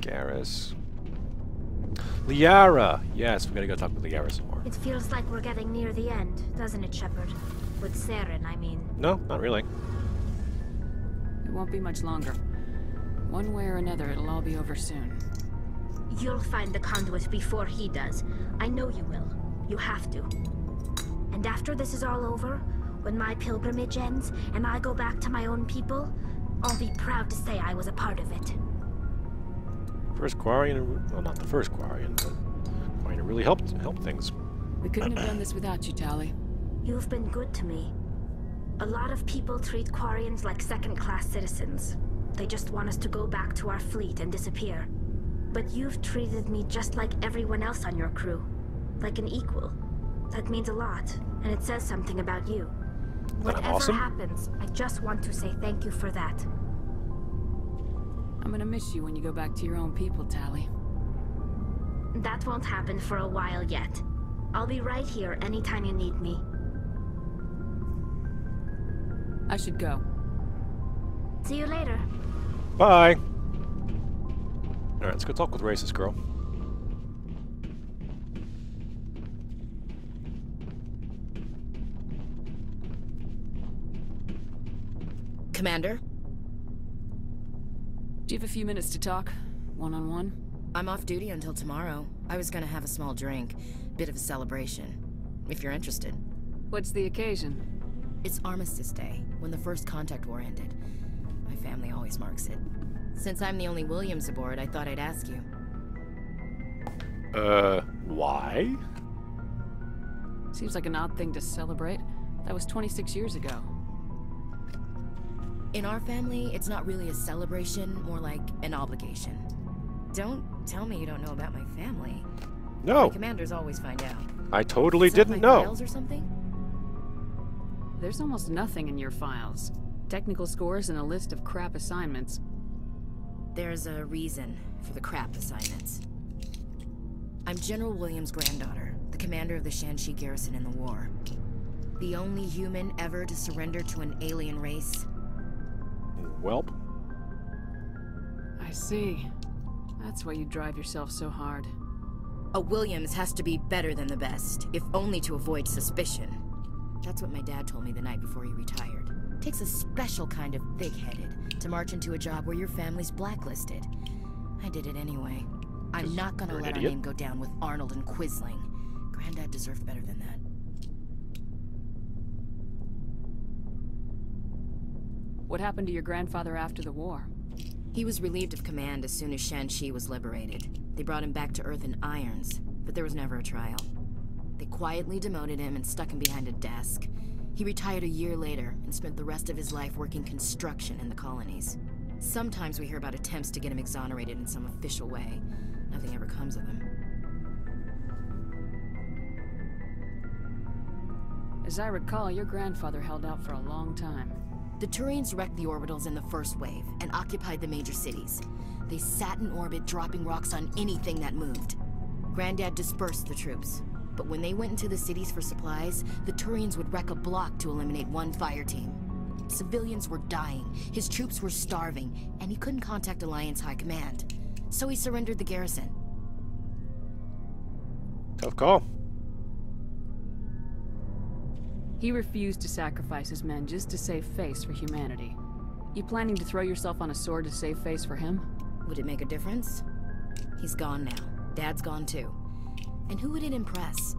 Garrus. Liara! Yes, we gotta go talk with Liara some more. It feels like we're getting near the end, doesn't it, Shepard? With Saren, I mean. No, not really. It won't be much longer. One way or another, it'll all be over soon. You'll find the conduit before he does. I know you will. You have to. And after this is all over, when my pilgrimage ends and I go back to my own people, I'll be proud to say I was a part of it. First Quarian, well, not the first Quarian, but Quarian really helped things. We couldn't have done this without you, Tali. You've been good to me. A lot of people treat Quarians like second-class citizens. They just want us to go back to our fleet and disappear. But you've treated me just like everyone else on your crew. Like an equal. That means a lot, and it says something about you. Whatever happens, I just want to say thank you for that. I'm gonna miss you when you go back to your own people, Tali. That won't happen for a while yet. I'll be right here anytime you need me. I should go. See you later. Bye. Alright, let's go talk with Racist Girl. Commander? Do you have a few minutes to talk? One-on-one? I'm off duty until tomorrow. I was gonna have a small drink. Bit of a celebration. If you're interested. What's the occasion? It's Armistice Day, when the first Contact War ended. My family always marks it. Since I'm the only Williams aboard, I thought I'd ask you. Why? Seems like an odd thing to celebrate. That was 26 years ago. In our family, it's not really a celebration, more like an obligation. Don't tell me you don't know about my family. No. My commanders always find out. I totally didn't know. Files or something? There's almost nothing in your files. Technical scores and a list of crap assignments. There's a reason for the crap assignments. I'm General Williams' granddaughter, the commander of the Shanxi garrison in the war. The only human ever to surrender to an alien race. Welp. I see. That's why you drive yourself so hard. A Williams has to be better than the best, if only to avoid suspicion. That's what my dad told me the night before he retired. It takes a special kind of thick-headed to march into a job where your family's blacklisted. I did it anyway. I'm not gonna let our name go down with Arnold and Quisling. Granddad deserved better than that. What happened to your grandfather after the war? He was relieved of command as soon as Shanxi was liberated. They brought him back to Earth in irons, but there was never a trial. They quietly demoted him and stuck him behind a desk. He retired a year later and spent the rest of his life working construction in the colonies. Sometimes we hear about attempts to get him exonerated in some official way. Nothing ever comes of them. As I recall, your grandfather held out for a long time. The Turians wrecked the orbitals in the first wave and occupied the major cities. They sat in orbit, dropping rocks on anything that moved. Granddad dispersed the troops, but when they went into the cities for supplies, the Turians would wreck a block to eliminate one fire team. Civilians were dying, his troops were starving, and he couldn't contact Alliance High Command. So he surrendered the garrison. Tough call. He refused to sacrifice his men just to save face for humanity. You planning to throw yourself on a sword to save face for him? Would it make a difference? He's gone now. Dad's gone too. And who would it impress?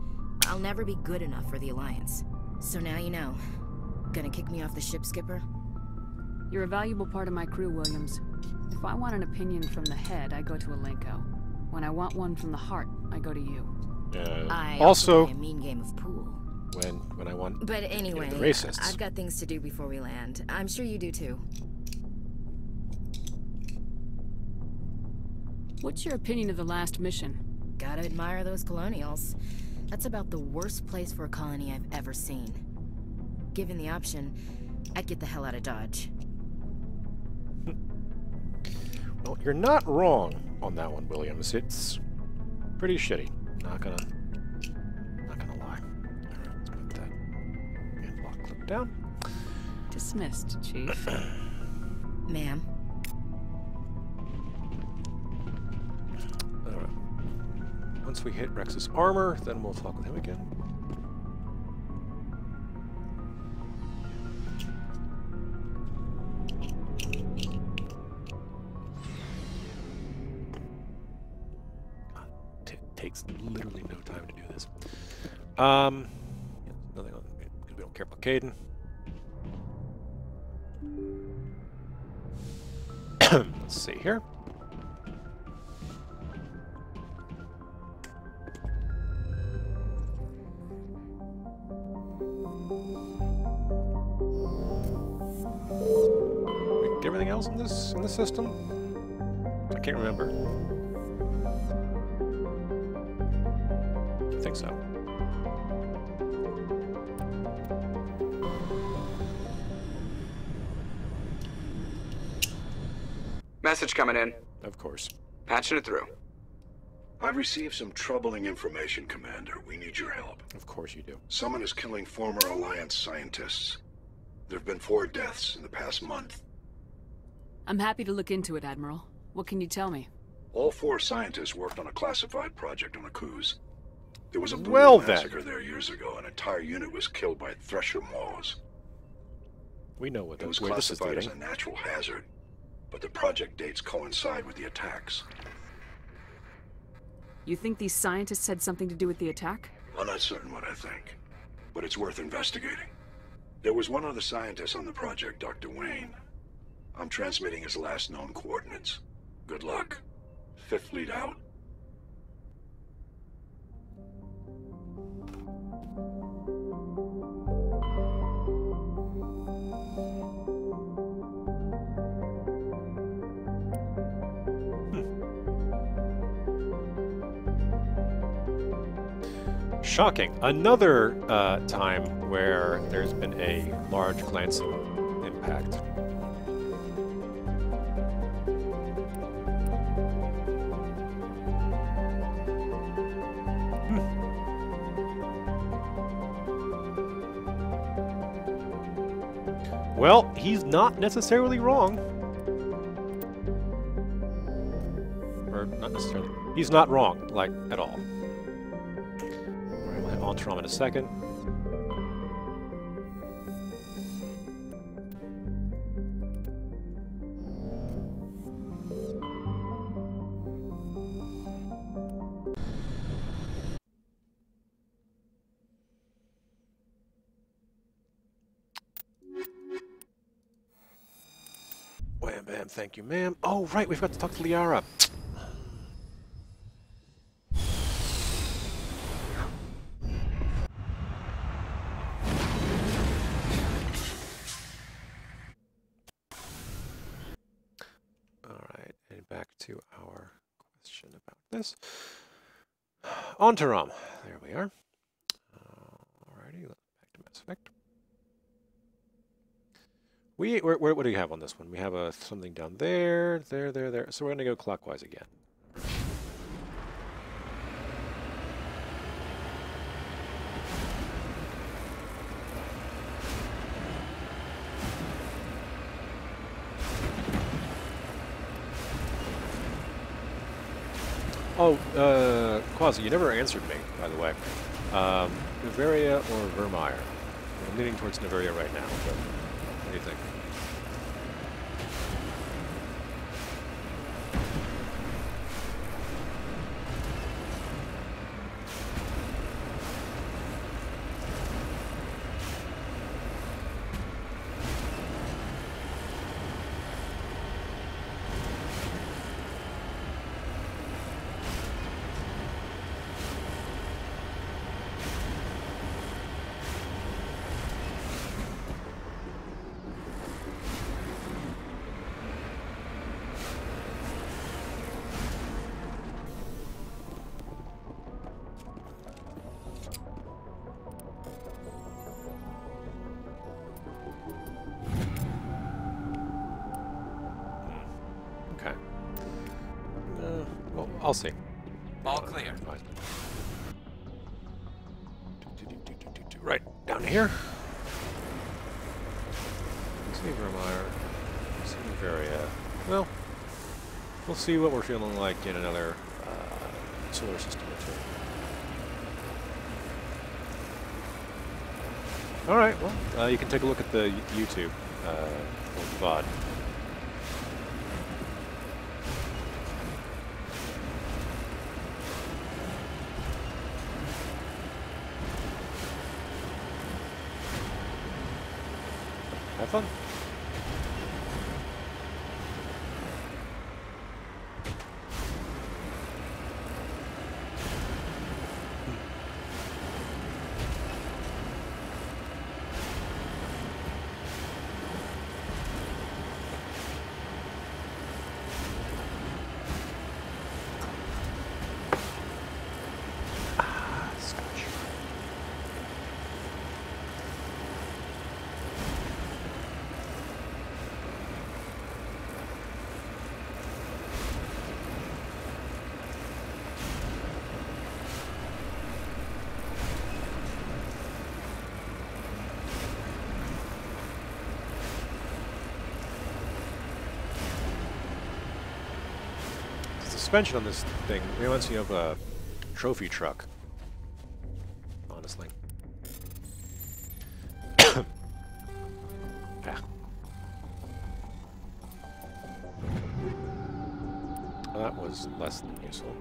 I'll never be good enough for the Alliance. So now you know. Gonna kick me off the ship, Skipper? You're a valuable part of my crew, Williams. If I want an opinion from the head, I go to Alenko. When I want one from the heart, I go to you. I also play a mean game of pool. When I want. But anyway, the racists. I've got things to do before we land. I'm sure you do too. What's your opinion of the last mission? Gotta admire those colonials. That's about the worst place for a colony I've ever seen. Given the option, I'd get the hell out of Dodge. Well, you're not wrong on that one, Williams. It's pretty shitty. Not gonna lie. Alright, let's put that headlock clip down. Dismissed, Chief. Ma'am. Alright. Once we hit Rex's armor, then we'll talk with him again. God, it takes literally no time to do this. Yeah, nothing on it because we don't care about Caden. Let's see here. Everything else in this system? I can't remember. I think so. Message coming in. Of course. Patching it through. I've received some troubling information, Commander. We need your help. Of course you do. Someone is killing former Alliance scientists. There have been 4 deaths in the past month. I'm happy to look into it, Admiral. What can you tell me? All 4 scientists worked on a classified project on Akuze. There was a brutal massacre there years ago. An entire unit was killed by Thresher Maws. We know what that was. It was classified as a natural hazard, but the project dates coincide with the attacks. You think these scientists had something to do with the attack? I'm not certain what I think, but it's worth investigating. There was one other scientist on the project, Dr. Wayne. I'm transmitting his last known coordinates. Good luck. 5th fleet out. Shocking. Another time where there's been a large glancing impact. Well, he's not necessarily wrong. Or, not necessarily. He's not wrong, like, at all. We'll hit Antrom in a second. Wham bam, thank you, ma'am. Oh, right, we've got to talk to Liara. Alright, and back to our question about this. On to Rom. There we are. Alrighty, back to Mass Effect. What do we have on this one? We have something down there, there. So we're going to go clockwise again. Oh, Quasi, you never answered me, by the way. Noveria or Vermeyer? I'm leaning towards Noveria right now, but what do you think? I'll see. All clear. Right, down here. Let's see Vermeyer. Let's see Noveria. Well, we'll see what we're feeling like in another solar system or two. Alright, well, you can take a look at the YouTube VOD. Fun. Suspension on this thing reminds me of a trophy truck, honestly. Ah. Well, that was less than useful.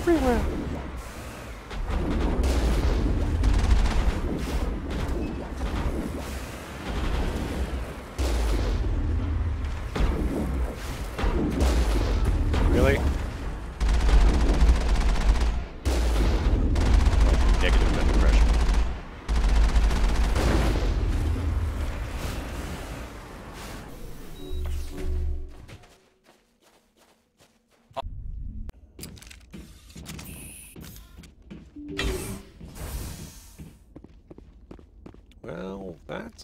Everywhere. Really? Negative under pressure.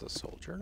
A soldier.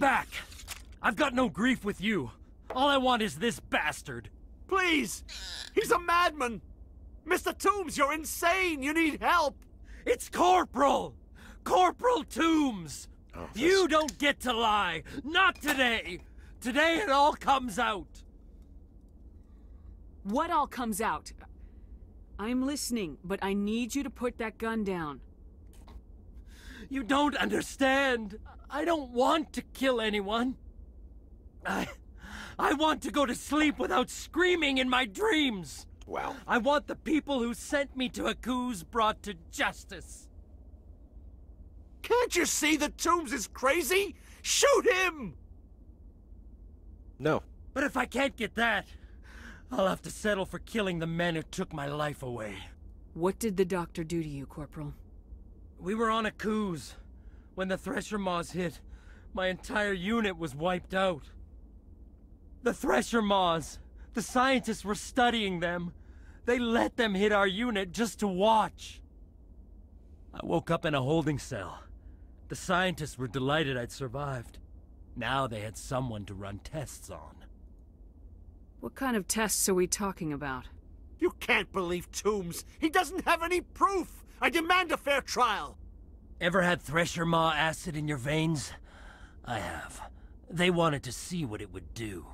Back. I've got no grief with you. All I want is this bastard. Please! He's a madman! Mr. Toombs, you're insane! You need help! It's Corporal! Corporal Toombs! Oh, you don't get to lie! Not today! Today it all comes out! What all comes out? I'm listening, but I need you to put that gun down. You don't understand! I don't want to kill anyone. I want to go to sleep without screaming in my dreams. Wow. I want the people who sent me to Akuze brought to justice. Can't you see that Toombs is crazy? Shoot him! No. But if I can't get that, I'll have to settle for killing the men who took my life away. What did the doctor do to you, Corporal? We were on Akuze. When the Thresher Maws hit, my entire unit was wiped out. The Thresher Maws, the scientists were studying them. They let them hit our unit just to watch. I woke up in a holding cell. The scientists were delighted I'd survived. Now they had someone to run tests on. What kind of tests are we talking about? You can't believe Toombs. He doesn't have any proof. I demand a fair trial. Ever had Thresher Maw acid in your veins? I have. They wanted to see what it would do.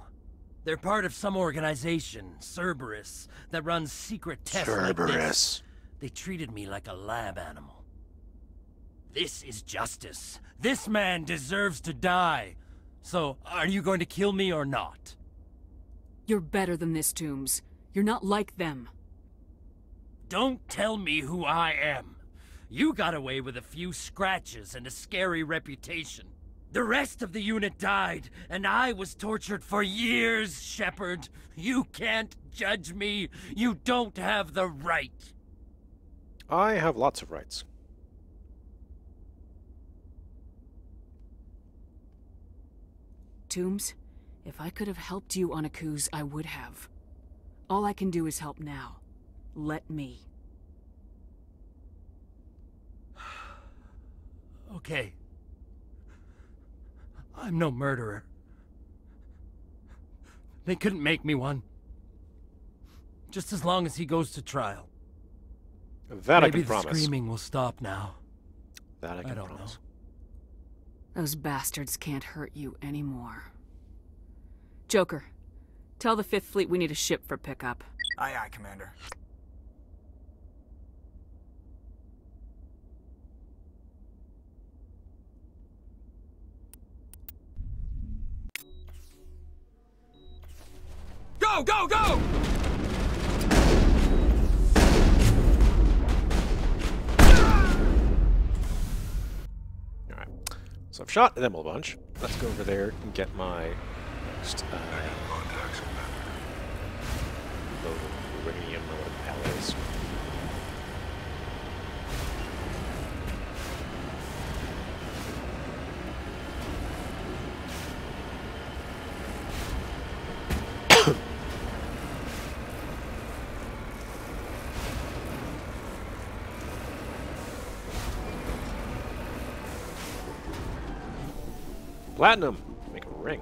They're part of some organization, Cerberus, that runs secret tests like this. They treated me like a lab animal. This is justice. This man deserves to die. So, are you going to kill me or not? You're better than this, Toombs. You're not like them. Don't tell me who I am. You got away with a few scratches and a scary reputation. The rest of the unit died, and I was tortured for years, Shepard. You can't judge me. You don't have the right. I have lots of rights. Toombs, if I could have helped you on Akuze, I would have. All I can do is help now. Let me. Okay. I'm no murderer. They couldn't make me one. Just as long as he goes to trial. That I can promise. Maybe the screaming will stop now. That I can promise. Those bastards can't hurt you anymore. Joker, tell the 5th Fleet we need a ship for pickup. Aye, aye, Commander. Go, go, go! Alright. So I've shot them a bunch. Let's go over there and get my next, we're going to even know where the hell it is. Platinum! Make a ring.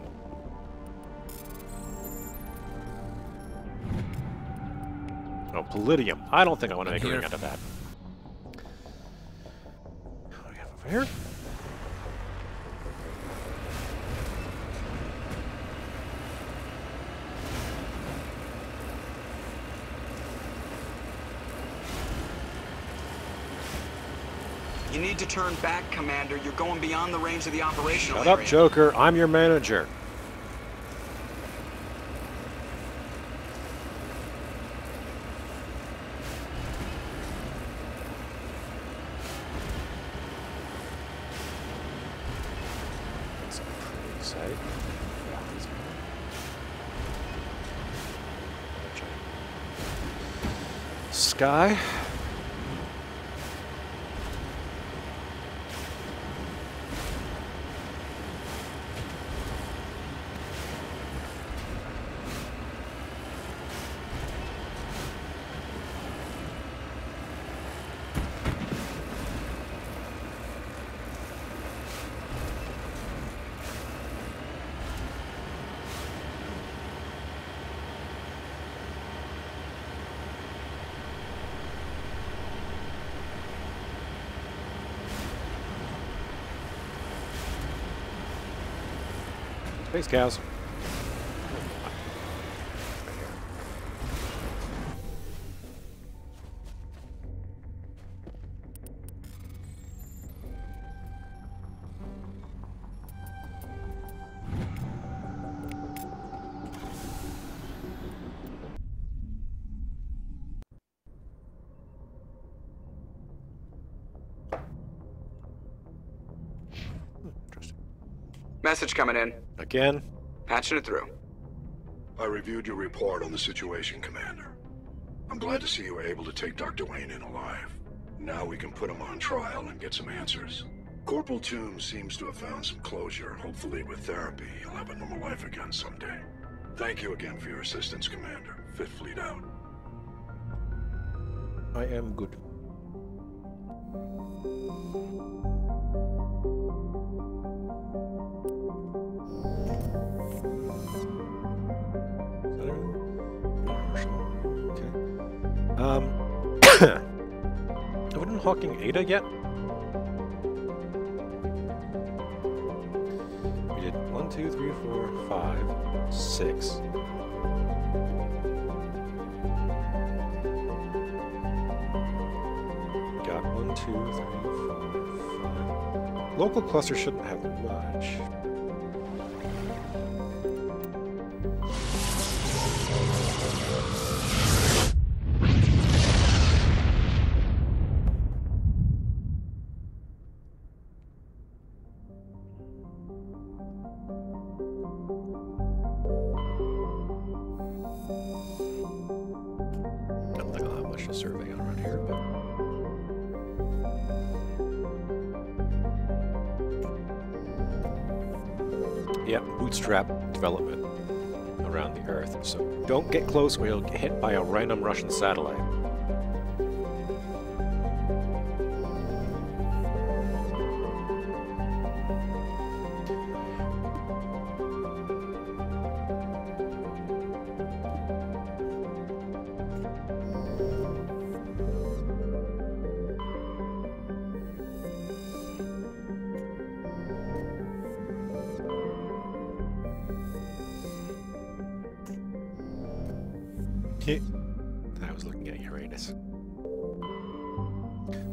Oh, palladium. I don't think I want to make a ring out of that. What do we have over here? You need to turn back, Commander. You're going beyond the range of the operational area. Shut up, Joker. I'm your manager. That's a pretty sight. Sky. Thanks, cows. Message coming in. Again? Patching it through. I reviewed your report on the situation, Commander. I'm glad to see you were able to take Dr. Wayne in alive. Now we can put him on trial and get some answers. Corporal Toombs seems to have found some closure. Hopefully with therapy, he'll have a normal life again someday. Thank you again for your assistance, Commander. Fifth Fleet out. I am good. Are we not hawking Ada yet? We did 1, 2, 3, 4, 5, 6. Got 1, 2, 3, 4, 5. Local cluster shouldn't have much. Development around the Earth, so don't get close or you'll get hit by a random Russian satellite.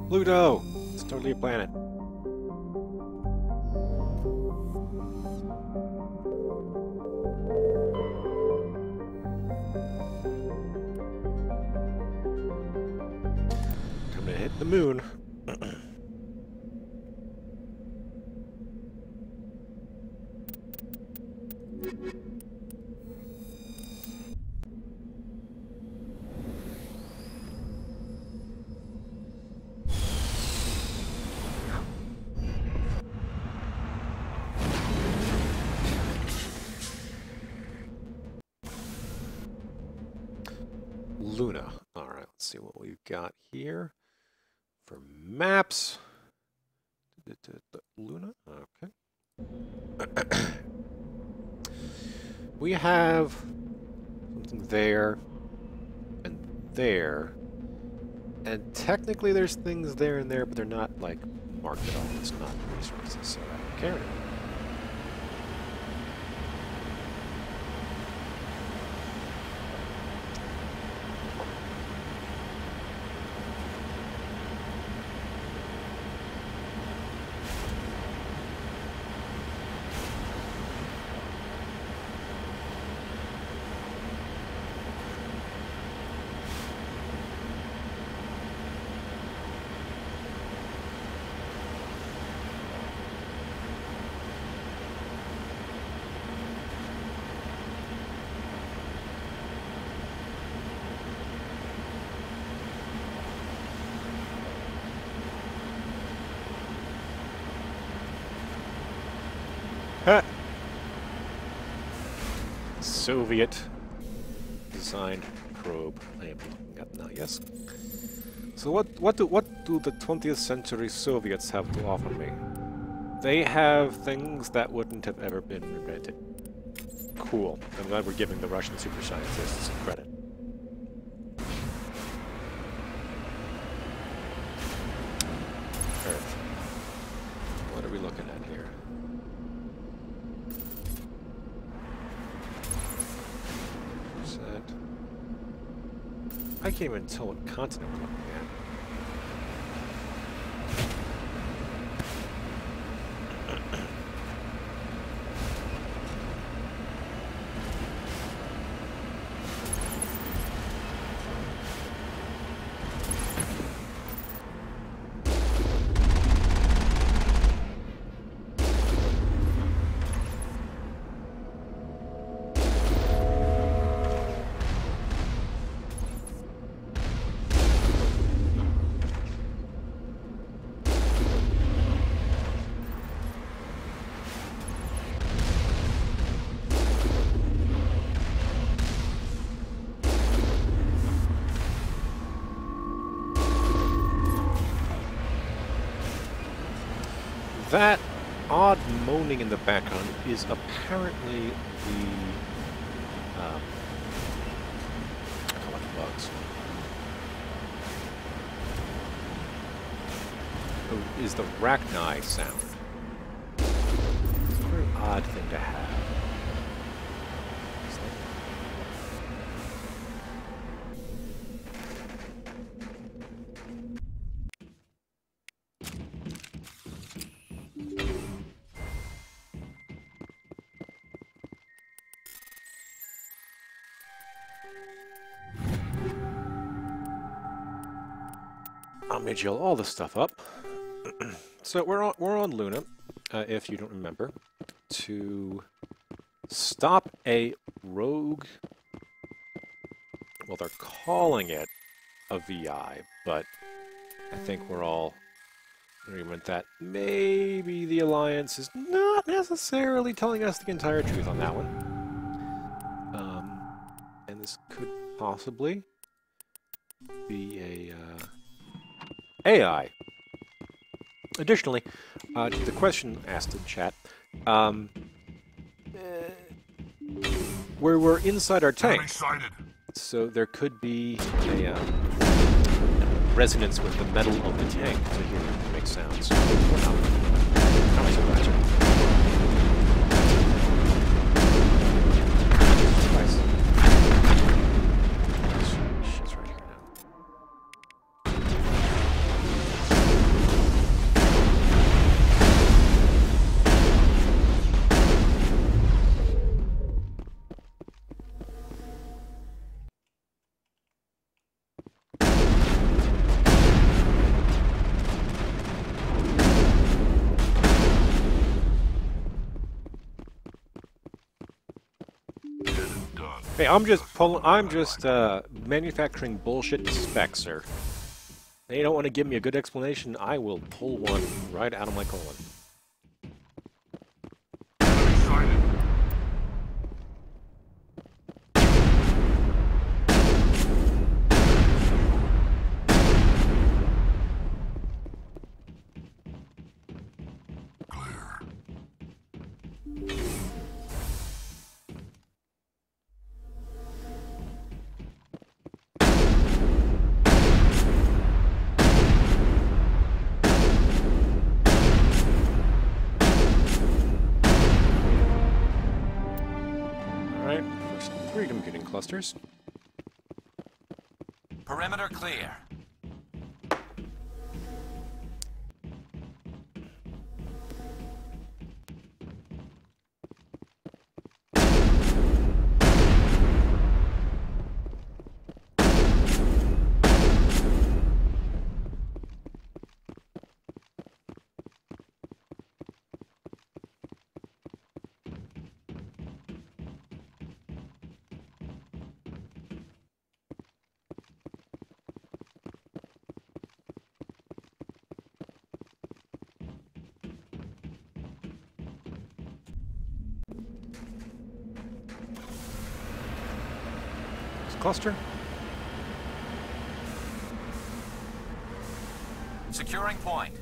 Pluto! It's totally a planet. Time to hit the moon. see what we've got here for maps. Luna, okay. We have something there and there. And technically there's things there and there, but they're not, like, marked at all. It's not resources, so I don't care anymore. Soviet-designed probe. I am looking at now. Yes. So what do the 20th century Soviets have to offer me? They have things that wouldn't have ever been invented. Cool. I'm glad we're giving the Russian super scientists some credit. Earth. What are we looking at here? I can't even tell what continent we're looking at. That odd moaning in the background is apparently the I call it bugs. It is the Rachni sound. It's a very odd thing to have. Jill all this stuff up. So we're on Luna, if you don't remember, to stop a rogue. Well, they're calling it a VI, but I think we're all in agreement that maybe the Alliance is not necessarily telling us the entire truth on that one. And this could possibly be a AI. Additionally, to the question asked in chat, where we're inside our tank, so there could be a resonance with the metal of the tank to hear it make sounds. Hey, I'm just manufacturing bullshit specs, sir. They don't want to give me a good explanation, I will pull one right out of my colon. right? First three computing clusters. Perimeter clear. Cluster. Securing point.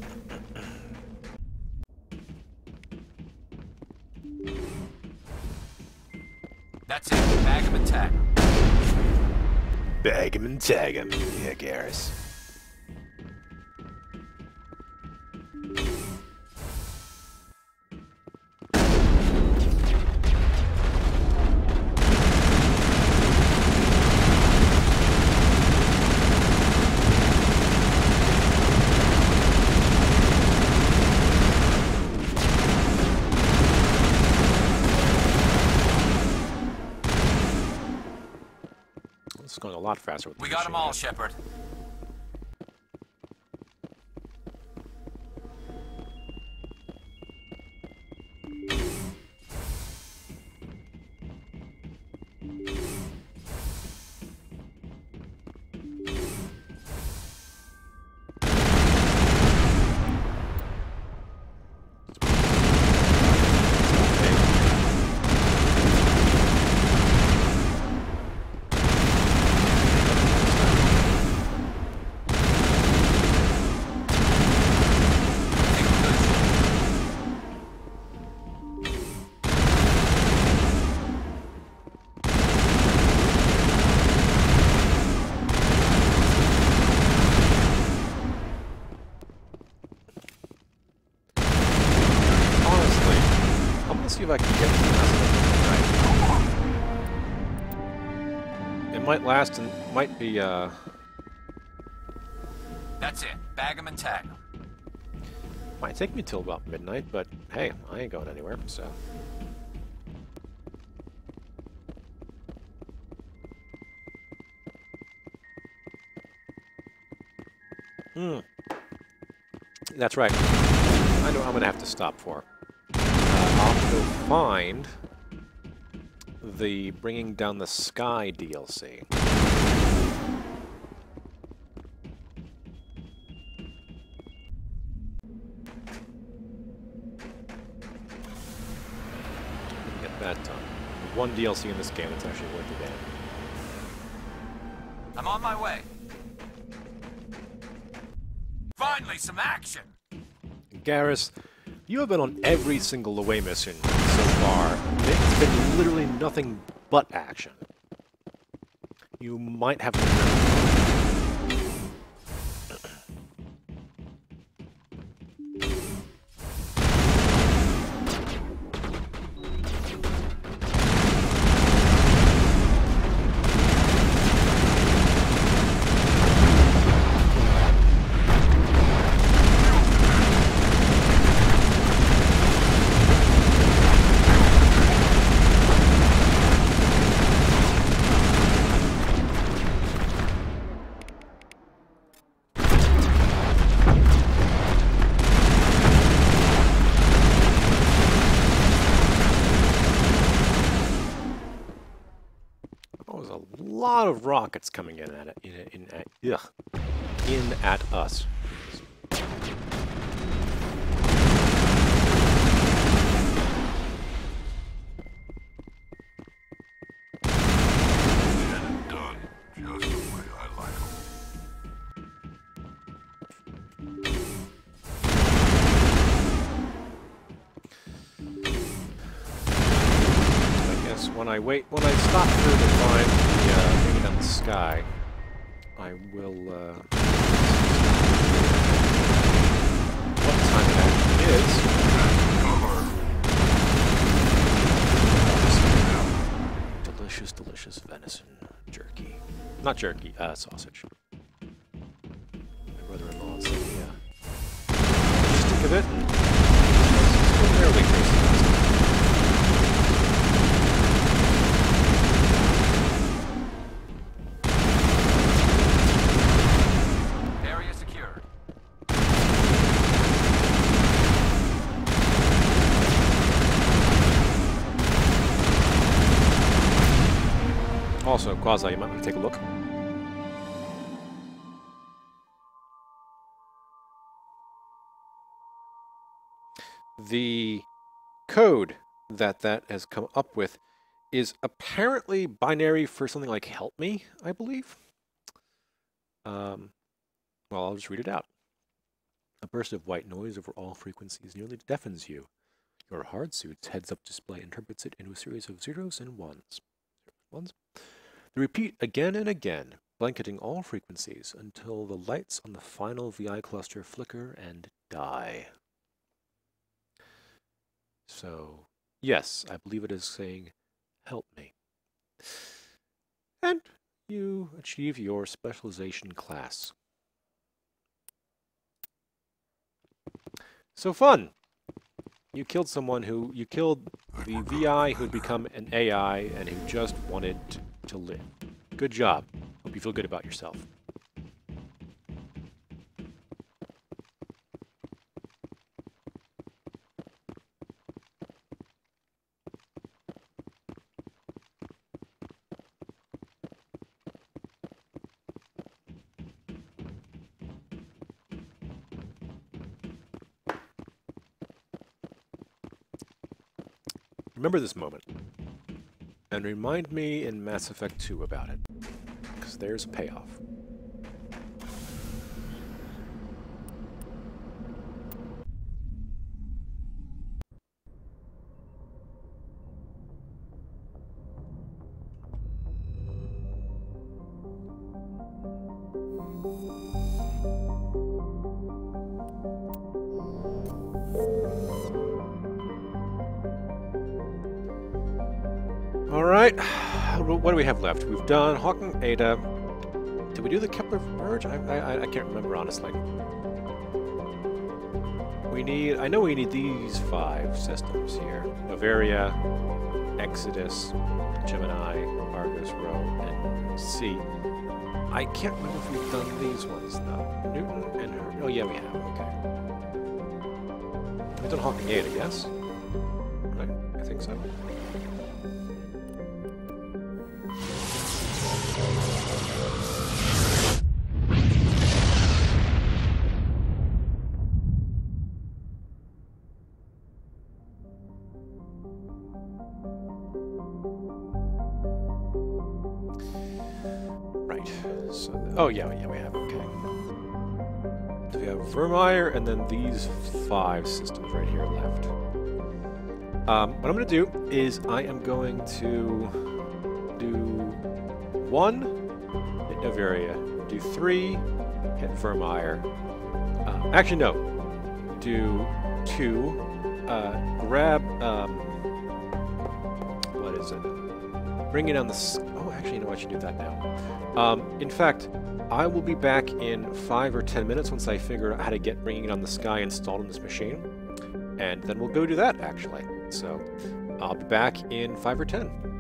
That's it. Bag him and tag him. Bag him and tag him. Yeah, Garrus. Faster with the we got them all, Shepard. Might last and might be That's it. Bag 'em and tag 'em. Might take me till about midnight, but hey, I ain't going anywhere, so that's right. I know what I'm gonna have to stop for. I'll go find the Bringing Down the Sky DLC. Get that done. One DLC in this game that's actually worth the damn. I'm on my way. Finally, some action. Garrus, you have been on every single away mission so far. It's been literally nothing but action. You might have to... of rockets coming in at it, in at us. When I stop through the line, Bringing Down the Sky, I will, what time it actually is. Over. delicious, delicious venison jerky. Not jerky, sausage. My brother-in-law said, yeah. Stick of it. It's fairly crazy. Area secured. Also, Quasi, you might want to take a look. The code that has come up with is apparently binary for something like help me, I believe. Well, I'll just read it out. A burst of white noise over all frequencies nearly deafens you. Your hard suit's heads-up display interprets it into a series of zeros and ones. They repeat again and again, blanketing all frequencies until the lights on the final VI cluster flicker and die. So, yes, I believe it is saying, help me. And you achieve your specialization class. So fun! You killed someone who, you killed the VI who'd become an AI and who just wanted to live. Good job. Hope you feel good about yourself. Remember this moment, and remind me in Mass Effect 2 about it, because there's a payoff. What do we have left? We've done Hawking Ada. Did we do the Kepler Merge? I can't remember, honestly. We need... I know we need these 5 systems here. Noveria, Exodus, Gemini, Argus, Rho, and C. I can't remember if we've done these ones, though. Newton and Her... Oh, yeah, we have. Okay. We've done Hawking Ada, yes? Right? I think so. Oh, yeah, we have, okay. So we have Vermeyer, and then these 5 systems right here left. What I'm going to do is I am going to do 1, hit Noveria, do 3, hit Vermeyer. Actually, no, do 2, grab, what is it? Bring it on the... Oh, actually, you know, I should do that now. In fact... I will be back in 5 or 10 minutes once I figure out how to get Bringing It on the Sky installed on this machine. And then we'll go do that, actually. So I'll be back in 5 or 10.